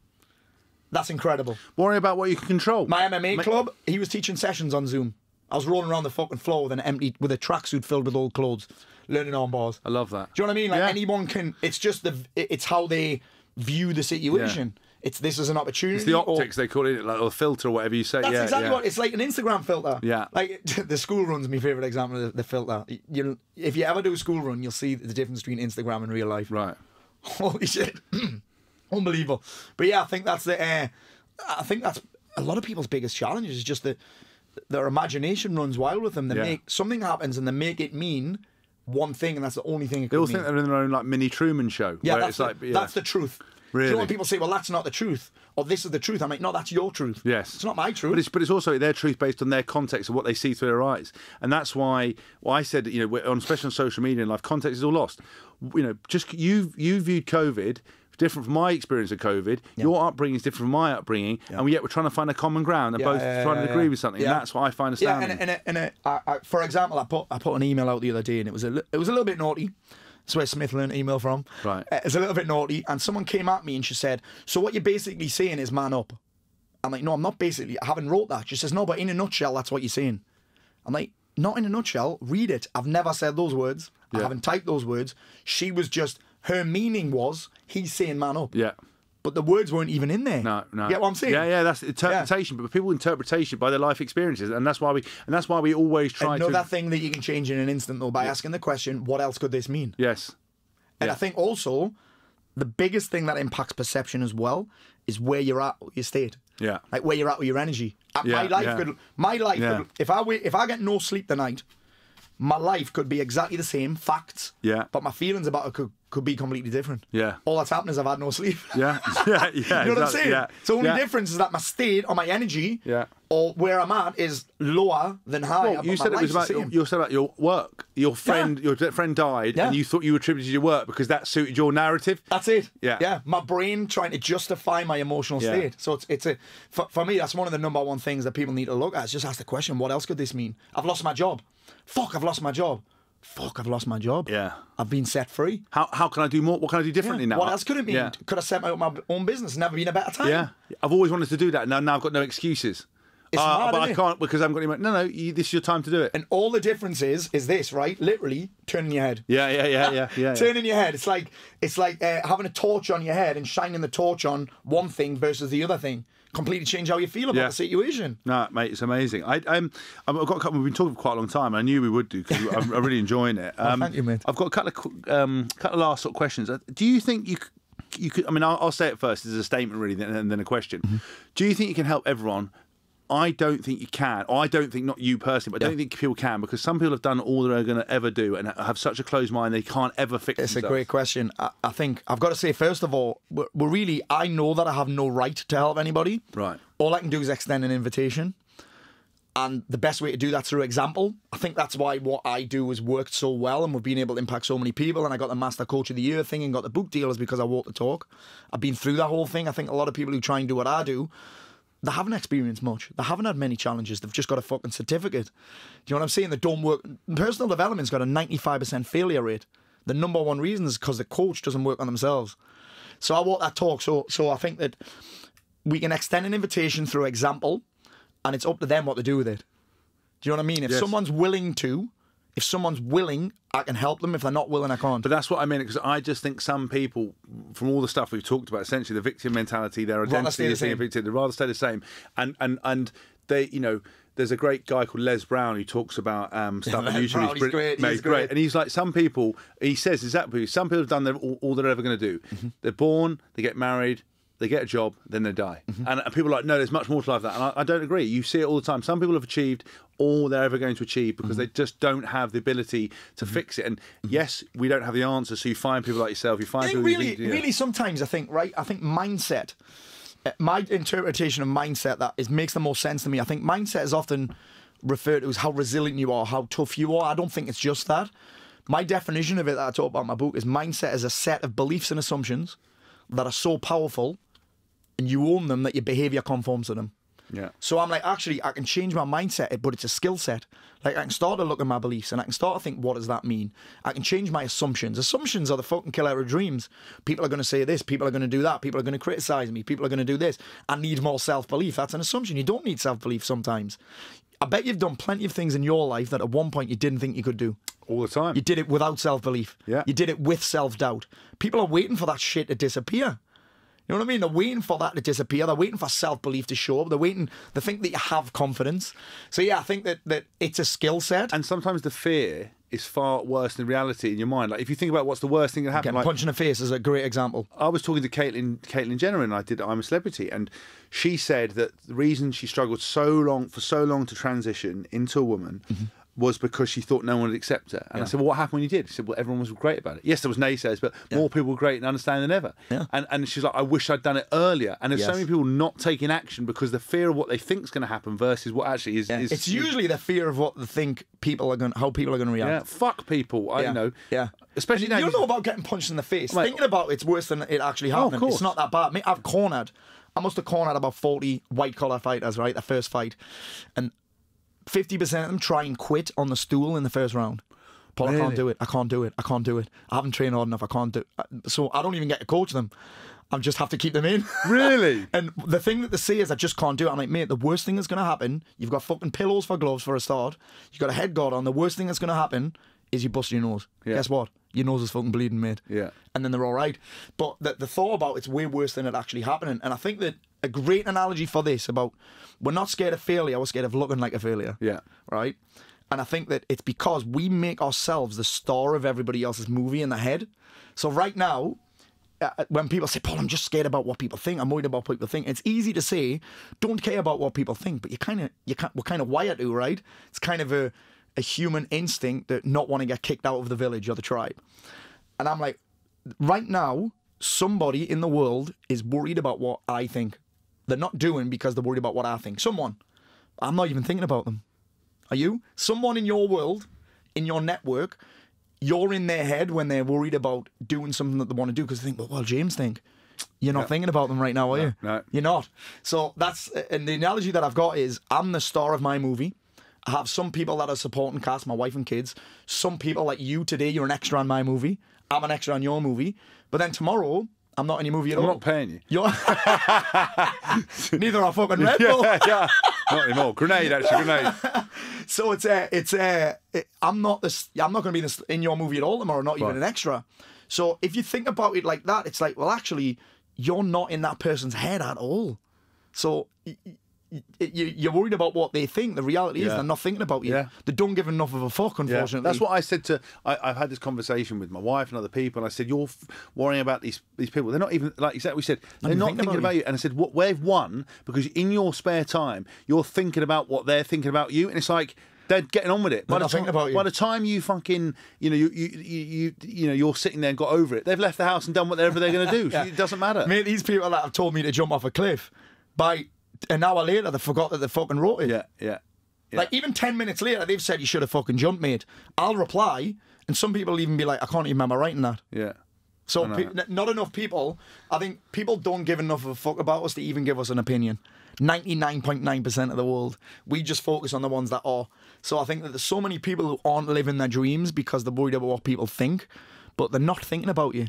That's incredible. Worry about what you can control. My M M A My club, he was teaching sessions on Zoom. I was rolling around the fucking floor with an empty, with a tracksuit filled with old clothes, learning arm bars. I love that. Do you know what I mean? Like yeah. anyone can, it's just the, it's how they view the situation. Yeah. It's this is an opportunity. It's the optics, or, they call it, like, or filter, or whatever you say. That's yeah, exactly yeah. what, it's like an Instagram filter. Yeah. Like, the school run's my favourite example of the filter. You, if you ever do a school run, you'll see the difference between Instagram and real life. Right. Holy shit. Unbelievable. But yeah, I think that's the, uh, I think that's a lot of people's biggest challenge is just that their imagination runs wild with them. They yeah. make, something happens and they make it mean one thing and that's the only thing it could mean. They all think they're in their own, like, mini Truman show. Yeah, that's, it's the, like, yeah. that's the truth. Really? Do you know when people say, well, that's not the truth, or this is the truth? I'm like, no, that's your truth. Yes. It's not my truth. But it's, but it's also their truth based on their context of what they see through their eyes. And that's why, well, I said, you know, on, especially on social media and life, context is all lost. You know, just you, you viewed COVID different from my experience of COVID. Yeah. Your upbringing is different from my upbringing, yeah. and yet we're trying to find a common ground and yeah, both yeah, trying yeah, to agree yeah. with something. Yeah. And that's what I find astounding. Yeah, and, and, and, and I, I, for example, I put I put an email out the other day, and it was a it was a little bit naughty. That's where Smith learned an email from. Right, uh, it's a little bit naughty, and someone came at me and she said, "So what you're basically saying is man up." I'm like, "No, I'm not basically. I haven't wrote that." She says, "No, but in a nutshell, that's what you're saying." I'm like, "Not in a nutshell. Read it. I've never said those words. Yeah. I haven't typed those words." She was just. Her meaning was, he's saying man up. Yeah. But the words weren't even in there. No, no. You get what I'm saying? Yeah, yeah, that's interpretation. Yeah. But people interpretation by their life experiences. And that's why we and that's why we always try Another to... Another thing that you can change in an instant, though, by yeah. asking the question, what else could this mean? Yes. And yeah. I think also, the biggest thing that impacts perception as well is where you're at with your state. Yeah. Like where you're at with your energy. Yeah, my life yeah. could... My life yeah. could... If I, wait, if I get no sleep the night, my life could be exactly the same, facts. Yeah. But my feelings about it could... could be completely different. Yeah. All that's happened is I've had no sleep. Yeah. Yeah. Yeah. You know exactly. what I'm saying? Yeah. So the only yeah. difference is that my state or my energy yeah. or where I'm at is lower than high. Well, you said it was about your, you said about your work. Your friend yeah. your friend died yeah. and you thought you attributed your work because that suited your narrative. That's it. Yeah. Yeah. My brain trying to justify my emotional yeah. state. So it's it's a for, for me that's one of the number one things that people need to look at. Is just ask the question, what else could this mean? I've lost my job. Fuck, I've lost my job. Fuck, I've lost my job. Yeah. I've been set free. How how can I do more? What can I do differently yeah. now? What else could it mean? Yeah. Could I set up my own business? Never been a better time. Yeah. I've always wanted to do that. Now, now I've got no excuses. It's uh, hard, but I it? can't because I haven't got any money. No, no, you, this is your time to do it. And all the difference is, is this, right? Literally turning your head. Yeah, yeah, yeah, yeah. yeah turning yeah. your head. It's like, it's like uh, having a torch on your head and shining the torch on one thing versus the other thing. Completely change how you feel about yeah. the situation. No, mate, it's amazing. I, I'm, I've got a couple. We've been talking for quite a long time. I knew we would do because I'm, I'm really enjoying it. Um, oh, thank you, mate. I've got a couple of um, couple of last sort of questions. Do you think you you could? I mean, I'll, I'll say it first as a statement, really, and then a question. Mm-hmm. Do you think you can help everyone? I don't think you can. Or I don't think, not you personally, but I yeah. don't think people can, because some people have done all they're going to ever do and have such a closed mind they can't ever fix it. It's themselves. A great question. I, I think I've got to say, first of all, we're, we're really, I know that I have no right to help anybody. Right. All I can do is extend an invitation. And the best way to do that is through example. I think that's why what I do has worked so well and we've been able to impact so many people. And I got the Master Coach of the Year thing and got the book deal is because I walk the talk. I've been through that whole thing. I think a lot of people who try and do what I do, they haven't experienced much. They haven't had many challenges. They've just got a fucking certificate. Do you know what I'm saying? They don't work. Personal development's got a ninety-five percent failure rate. The number one reason is because the coach doesn't work on themselves. So I walk that talk. So, so I think that we can extend an invitation through example, and it's up to them what to do with it. Do you know what I mean? If yes. someone's willing to, if someone's willing, I can help them. If they're not willing, I can't. But that's what I mean, because I just think some people, from all the stuff we've talked about, essentially the victim mentality, their identity is being victim, they'd rather stay the same. And and and they, you know, there's a great guy called Les Brown who talks about um, stuff on YouTube. Brown, he's, he's, great, mate, he's great. great. And he's like, some people, he says exactly, some people have done their, all, all they're ever going to do. Mm-hmm. They're born, they get married, they get a job, then they die. Mm-hmm. and, and people are like, no, there's much more to life than that. And I, I don't agree. You see it all the time. Some people have achieved all they're ever going to achieve because mm-hmm. they just don't have the ability to mm-hmm. fix it. And mm-hmm. yes, we don't have the answer. So you find people like yourself. You find I think people really, you really. Sometimes I think, right? I think mindset. Uh, my interpretation of mindset that is makes the most sense to me. I think mindset is often referred to as how resilient you are, how tough you are. I don't think it's just that. My definition of it that I talk about in my book is mindset is a set of beliefs and assumptions that are so powerful and you own them, that your behaviour conforms to them. Yeah. So I'm like, actually, I can change my mindset, but it's a skill set. Like, I can start to look at my beliefs and I can start to think, what does that mean? I can change my assumptions. Assumptions are the fucking killer of dreams. People are going to say this. People are going to do that. People are going to criticise me. People are going to do this. I need more self-belief. That's an assumption. You don't need self-belief sometimes. I bet you've done plenty of things in your life that at one point you didn't think you could do. All the time. You did it without self-belief. Yeah. You did it with self-doubt. People are waiting for that shit to disappear. You know what I mean? They're waiting for that to disappear. They're waiting for self-belief to show up. They're waiting. They think that you have confidence. So, yeah, I think that, that it's a skill set. And sometimes the fear is far worse than reality in your mind. Like, if you think about what's the worst thing that happened. Again, like, punch in the face is a great example. I was talking to Caitlyn, Caitlyn Jenner, and I did I'm a Celebrity, and she said that the reason she struggled so long, for so long to transition into a woman, mm-hmm. was because she thought no one would accept her. And yeah. I said, well, what happened when you did? She said, well, everyone was great about it. Yes, there was naysayers, but yeah. more people were great and understanding than ever. Yeah. And and she's like, I wish I'd done it earlier. And there's yes. so many people not taking action because the fear of what they think is going to happen versus what actually is... Yeah. is it's usually the fear of what they think people are going, how people are going to react. Yeah. Fuck people, I yeah. know. Yeah. Especially now... You don't know about getting punched in the face. Like, thinking about it's worse than it actually happened. Oh, it's not that bad. I mean, I've cornered. I must have cornered about forty white-collar fighters, right? The first fight. And... fifty percent of them try and quit on the stool in the first round. Paul, really? I can't do it. I can't do it. I can't do it. I haven't trained hard enough. I can't do it. So I don't even get to coach them. I just have to keep them in. Really? And the thing that they say is, I just can't do it. I'm like, mate, the worst thing that's going to happen, you've got fucking pillows for gloves for a start. You've got a head guard on. The worst thing that's going to happen is you bust your nose. Yeah. Guess what? Your nose is fucking bleeding, mate. Yeah. And then they're all right. But the, the thought about it's way worse than it actually happening. And I think that a great analogy for this about we're not scared of failure, we're scared of looking like a failure. Yeah. Right? And I think that it's because we make ourselves the star of everybody else's movie in the head. So right now, uh, when people say, Paul, I'm just scared about what people think, I'm worried about what people think, it's easy to say, don't care about what people think, but you kind of, you can't, we're kind of wired to, right? It's kind of a, a human instinct that not want to get kicked out of the village or the tribe. And I'm like, right now, somebody in the world is worried about what I think. They're not doing because they're worried about what I think. Someone. I'm not even thinking about them. Are you? Someone in your world, in your network, you're in their head when they're worried about doing something that they want to do because they think, well, what will James think? You're not no. thinking about them right now, are no, you? No. You're not. So that's, and the analogy that I've got is, I'm the star of my movie. I have some people that are supporting cast, my wife and kids. Some people like you today, you're an extra on my movie. I'm an extra on your movie. But then tomorrow, I'm not in your movie at I'm all. I'm not paying you. You're... Neither are fucking Red Bull. Yeah, yeah. Not anymore. Grenade, actually, grenade. So it's a, uh, it's a, uh, it, I'm not this, I'm not going to be this, in your movie at all tomorrow, not even right. an extra. So if you think about it like that, it's like, well, actually, you're not in that person's head at all. So you, you, you're worried about what they think. The reality yeah. is they're not thinking about you. Yeah. They don't give enough of a fuck, unfortunately. Yeah. That's what I said to, I, I've had this conversation with my wife and other people, and I said, you're f worrying about these these people. They're not even, like exactly we said, they're not thinking about, about you. you. And I said, what, they've won because in your spare time, you're thinking about what they're thinking about you. And it's like, they're getting on with it. By the, time, about you. by the time you fucking, you know, you you you you know, you're sitting there and got over it. They've left the house and done whatever they're going to do. yeah. so it doesn't matter. Mate, these people that have told me to jump off a cliff, by an hour later, they forgot that they fucking wrote it. Yeah, yeah, yeah. Like, even ten minutes later, they've said, you should have fucking jumped, mate. I'll reply, and some people even be like, I can't even remember writing that. Yeah. So not enough people, I think people don't give enough of a fuck about us to even give us an opinion. ninety-nine point nine percent of the world. We just focus on the ones that are. So I think that there's so many people who aren't living their dreams because they're worried about what people think, but they're not thinking about you.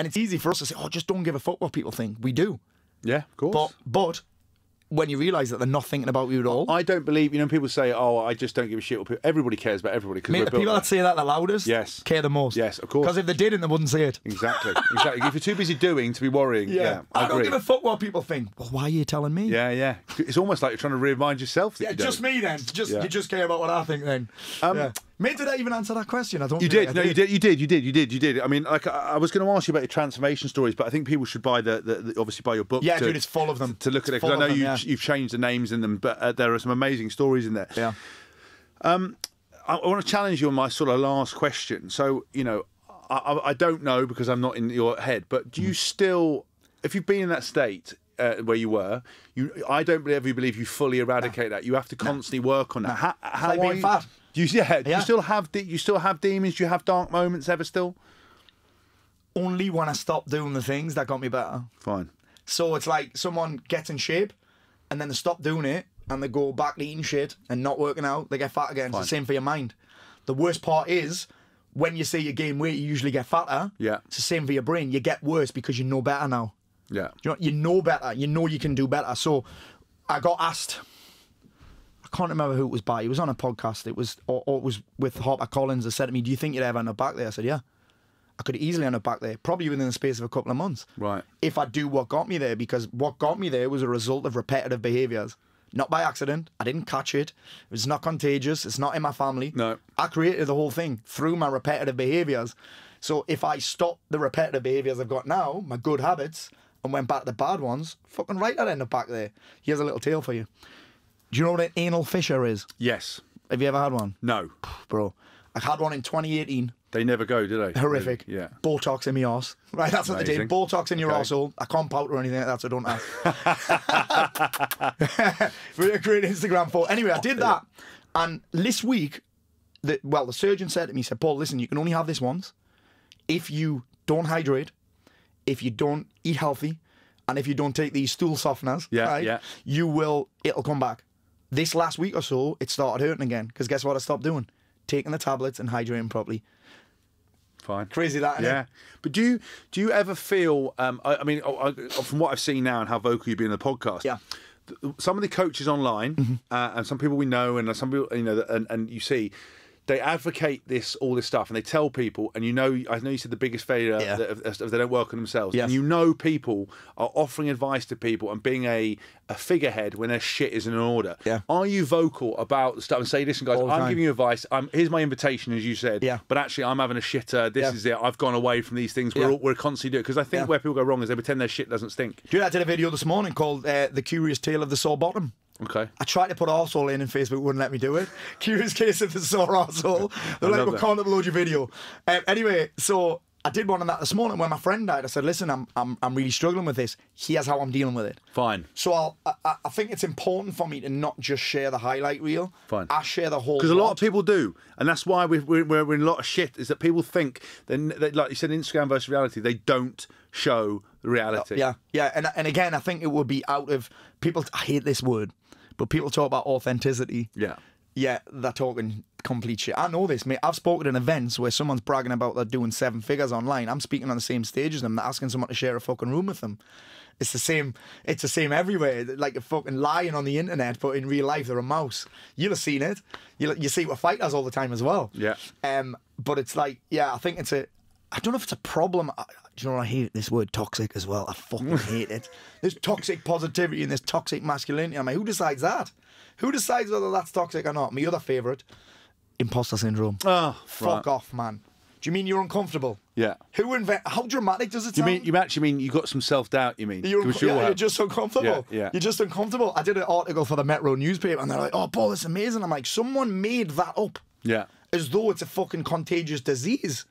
And it's easy for us to say, oh, just don't give a fuck what people think. We do. Yeah, of course. But... but when you realise that they're not thinking about you at all. I don't believe, you know, people say, oh, I just don't give a shit. Everybody cares about everybody. Mate, the people that say that the loudest yes. care the most. Yes, of course. Because if they didn't, they wouldn't say it. Exactly, exactly. If you're too busy doing to be worrying, yeah. yeah I, I don't agree. give a fuck what people think. Well, why are you telling me? Yeah, yeah. It's almost like you're trying to remind yourself that yeah, you don't. Just me then. Just, yeah. You just care about what I think then. Um, yeah. Mate, did I even answer that question? I don't. You did. I no, did. you did. You did. You did. You did. You did. I mean, like, I, I was going to ask you about your transformation stories, but I think people should buy the, the, the obviously buy your book. Yeah, to, dude, it's full of them to look at it's it. Because I know them, you, yeah. you've changed the names in them, but uh, there are some amazing stories in there. Yeah. Um, I, I want to challenge you on my sort of last question. So, you know, I, I don't know because I'm not in your head, but do you mm. still, if you've been in that state? Uh, where you were, you I don't believe you believe you fully eradicate no. that. You have to constantly no. work on that. No. How, how like are being you? Fat. Do you, yeah, yeah. Do you still have de you still have demons? Do you have dark moments ever still? Only when I stop doing the things that got me better. Fine. So it's like someone gets in shape and then they stop doing it and they go back to eating shit and not working out. They get fat again. Fine. It's the same for your mind. The worst part is when you say you gain weight, you usually get fatter. Yeah. It's the same for your brain. You get worse because you know better now. Yeah. You know, you know better. You know you can do better. So I got asked... I can't remember who it was by. It was on a podcast. It was or, or it was with HarperCollins. They said to me, do you think you'd ever end up back there? I said, yeah. I could easily end up back there, probably within the space of a couple of months. Right. If I do what got me there, because what got me there was a result of repetitive behaviours. Not by accident. I didn't catch it. It was not contagious. It's not in my family. No. I created the whole thing through my repetitive behaviours. So if I stop the repetitive behaviours I've got now, my good habits, and went back to the bad ones, fucking right I'd end up back there. Here's a little tale for you. Do you know what an anal fissure is? Yes. Have you ever had one? No. Bro, I had one in twenty eighteen. They never go, do they? Horrific. They, yeah. Botox in my arse. Right, that's amazing. What they did. Botox in your okay. arsehole. I can't pout or anything like that, so don't ask. Great Instagram photo. Anyway, I did that. And this week, the, well, the surgeon said to me, he said, Paul, listen, you can only have this once. If you don't hydrate, if you don't eat healthy, and if you don't take these stool softeners, yeah, right, yeah. you will, it'll come back. This last week or so, it started hurting again. Because guess what I stopped doing? Taking the tablets and hydrating properly. Fine. Crazy that, isn't yeah. it? But do you, do you ever feel, um, I, I mean, I, from what I've seen now and how vocal you've been in the podcast, yeah. some of the coaches online, mm-hmm. uh, and some people we know, and some people, you know, and, and you see, they advocate this, all this stuff, and they tell people, and you know, I know you said the biggest failure yeah. if they don't work on themselves. Yes. And you know people are offering advice to people and being a, a figurehead when their shit is in order. Yeah. Are you vocal about the stuff and say, listen, guys, I'm giving you advice. I'm, here's my invitation, as you said. Yeah. But actually, I'm having a shitter. This yeah. is it. I've gone away from these things. We're, yeah. all, we're constantly doing it. Because I think yeah. where people go wrong is they pretend their shit doesn't stink. Dude, I did a video this morning called uh, The Curious Tale of the Sore Bottom. Okay. I tried to put arsehole in and Facebook wouldn't let me do it. Curious case of the sore arsehole. They're like, we can't upload your video. Um, anyway, so I did one on that this morning when my friend died. I said, listen, I'm I'm, I'm really struggling with this. Here's how I'm dealing with it. Fine. So I'll, I, I think it's important for me to not just share the highlight reel. Fine. I share the whole. Because a lot of people do. And that's why we're, we're, we're in a lot of shit, is that people think, they, they, like you said, Instagram versus reality, they don't show reality. Yeah, yeah. And, and again, I think it would be out of... People, I hate this word, but people talk about authenticity. Yeah. Yeah, they're talking complete shit. I know this, mate. I've spoken in events where someone's bragging about they're doing seven figures online. I'm speaking on the same stage as them. They're asking someone to share a fucking room with them. It's the same, it's the same everywhere. Like a fucking lion on the internet, but in real life, they're a mouse. You'll have seen it. You'll, you see it with fighters all the time as well. Yeah. Um, but it's like, yeah, I think it's a... I don't know if it's a problem. I, do you know what I hate? This word toxic as well. I fucking hate it. There's toxic positivity and there's toxic masculinity. I'm like, who decides that? Who decides whether that's toxic or not? My other favourite, imposter syndrome. Oh, fuck right. off, man. Do you mean you're uncomfortable? Yeah. Who invent? How dramatic does it you sound? Mean, you actually mean you got some self-doubt, you mean? You're, unco you're, yeah, you're just uncomfortable. Yeah, yeah. You're just uncomfortable. I did an article for the Metro newspaper and they're like, oh, Paul, it's amazing. I'm like, someone made that up. Yeah. As though it's a fucking contagious disease.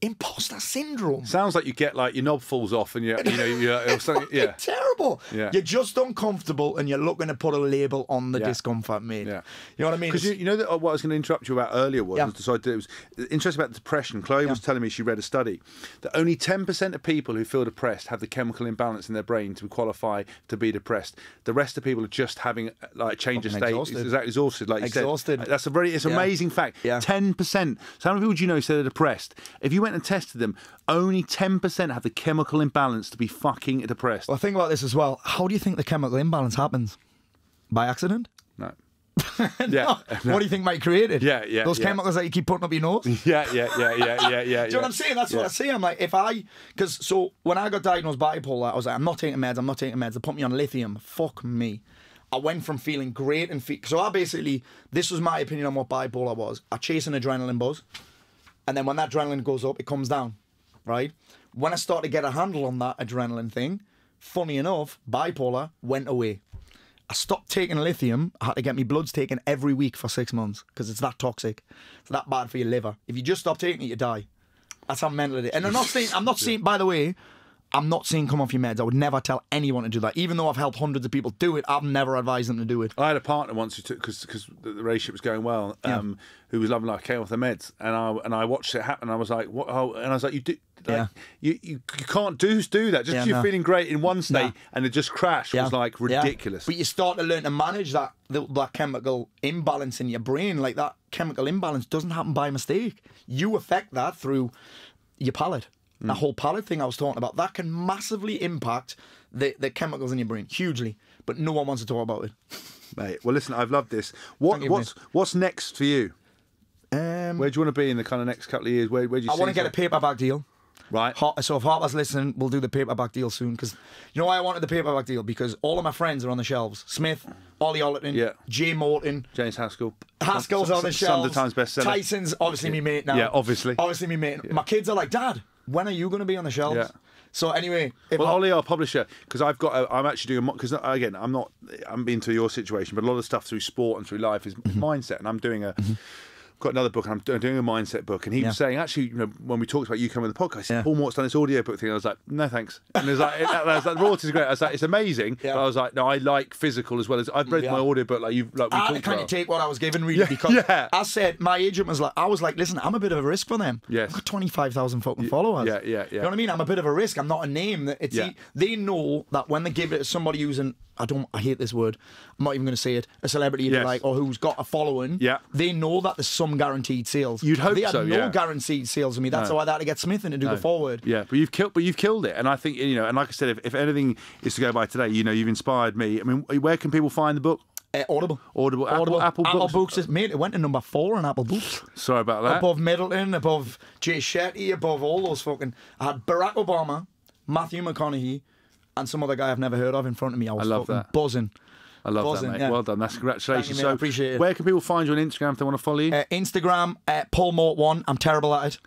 Imposter syndrome. Sounds like you get like your knob falls off and you're, you know, you're, it's something, yeah. terrible. Yeah. You're just uncomfortable and you're looking to put a label on the yeah. discomfort, mate. Yeah. You know what I mean? Because you, you know that, what I was going to interrupt you about earlier was, yeah. so I did, it was interesting about depression. Chloe yeah. was telling me she read a study that only ten percent of people who feel depressed have the chemical imbalance in their brain to qualify to be depressed. The rest of people are just having like change of state. Exhausted. Exactly, exhausted. Like you exhausted. Said. That's a very, it's an yeah. amazing fact. Yeah. ten percent. So how many people do you know say they're depressed? If you went and tested them, only ten percent have the chemical imbalance to be fucking depressed. Well, think about this as well. How do you think the chemical imbalance happens? By accident? No. no. Yeah. No. What do you think might create it? Yeah, yeah. Those yeah. chemicals that you keep putting up your nose? Yeah, yeah, yeah, yeah, yeah, yeah. Do you know what I'm saying? That's yeah. what I say. I'm like, if I... Because, so, when I got diagnosed bipolar, I was like, I'm not taking meds, I'm not taking meds. They put me on lithium. Fuck me. I went from feeling great and... Fe so, I basically... This was my opinion on what bipolar was. I chase an adrenaline buzz. And then when that adrenaline goes up, it comes down, right? When I started to get a handle on that adrenaline thing, funny enough, bipolar went away. I stopped taking lithium. I had to get my bloods taken every week for six months because it's that toxic. It's that bad for your liver. If you just stop taking it, you die. That's how mental it is. And I'm not saying, I'm not saying, by the way, I'm not saying come off your meds. I would never tell anyone to do that. Even though I've helped hundreds of people do it, I've never advised them to do it. I had a partner once who took, because the relationship was going well, um, yeah. who was loving life, came off the meds. And I, and I watched it happen. And I was like, what? Oh, and I was like, you do, Like, yeah. You, you you can't do do that. Just yeah, you're no. feeling great in one state nah. and it just crashed. Yeah. It was like ridiculous. Yeah. But you start to learn to manage that that chemical imbalance in your brain. Like that chemical imbalance doesn't happen by mistake. You affect that through your palate. Mm. That whole palate thing I was talking about, that can massively impact the, the chemicals in your brain, hugely. But no one wants to talk about it. Mate, well, listen, I've loved this. What you, what's mate. what's next for you? Um, where do you want to be in the kind of next couple of years? Where, where do you? I want to get like? a paperback deal. Right. So if Harper's listening, we'll do the paperback deal soon. Because you know why I wanted the paperback deal? Because all of my friends are on the shelves. Smith, Ollie Ollerton, yeah. Jay Morton. James Haskell. Haskell's S on the shelves. Sunday Times bestseller. Tyson's obviously me mate now. Yeah, obviously. Obviously me mate. Yeah. My kids are like, Dad, when are you going to be on the shelves? Yeah. So anyway, well, I... Ollie, our publisher, because I've got, a, I'm actually doing, because again, I'm not, I'm being to your situation, but a lot of stuff through sport and through life is mm-hmm. mindset, and I'm doing a. Mm-hmm. Got another book, and I'm doing a mindset book, and he yeah. was saying, actually, you know, when we talked about you coming on the podcast, he said, yeah. Paul Mort's done this audio book thing. And I was like, no thanks. And it was like, it, I was like, the royalties are great. I was like, it's amazing. Yeah. But I was like, no, I like physical as well as I've read yeah. my audio book. Like you, like we I kind of take what I was given, really, yeah. because yeah. I said my agent was like, I was like, listen, I'm a bit of a risk for them. Yes. I've got twenty-five thousand fucking followers. Yeah, yeah, yeah. You know what I mean? I'm a bit of a risk. I'm not a name. That it's yeah. they know that when they give it to somebody who's an I don't. I hate this word. I'm not even going to say it. A celebrity, yes. like, or who's got a following. Yeah. They know that there's some guaranteed sales. You'd hope they had so. No yeah. guaranteed sales with me. That's no. how I had to get Smith in to do no. the forward. Yeah, but you've killed. But you've killed it. And I think you know. And like I said, if, if anything is to go by today, you know, you've inspired me. I mean, where can people find the book? Uh, Audible. Audible. Audible. Apple, Apple Books. Apple Books is, mate, it went to number four on Apple Books. Sorry about that. Above Middleton, above Jay Shetty, above all those fucking. I had Barack Obama, Matthew McConaughey, and some other guy I've never heard of in front of me. I was I love fucking that. buzzing. I love buzzing, that, mate. Yeah. Well done. That's congratulations. You, so, I appreciate it. Where can people find you on Instagram if they want to follow you? Uh, Instagram, uh, Paul Mort one. I'm terrible at it.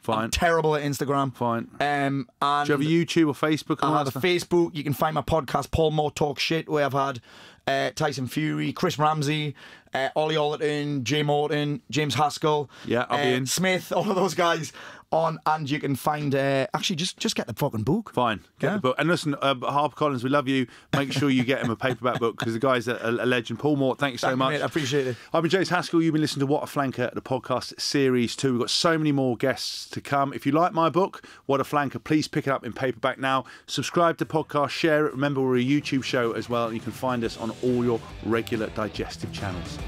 Fine. I'm terrible at Instagram. Fine. Um, and do you have a YouTube or Facebook? I have a Facebook. You can find my podcast, Paul Mort Talk Shit, where I've had uh, Tyson Fury, Chris Ramsey, uh, Ollie Ollerton, Jay Morton, James Haskell, yeah, I'll uh, be in. Smith, all of those guys. On and you can find uh, actually just just get the fucking book. Fine, get yeah. the book. And listen, uh, HarperCollins, we love you. Make sure you get him a paperback book because the guy's a, a legend. Paul Mort, thank you so thank much. You, mate, I appreciate it. I've been James Haskell. You've been listening to What a Flanker, the podcast series two. We've got so many more guests to come. If you like my book, What a Flanker, please pick it up in paperback now. Subscribe to the podcast, share it. Remember, we're a YouTube show as well, and you can find us on all your regular digestive channels.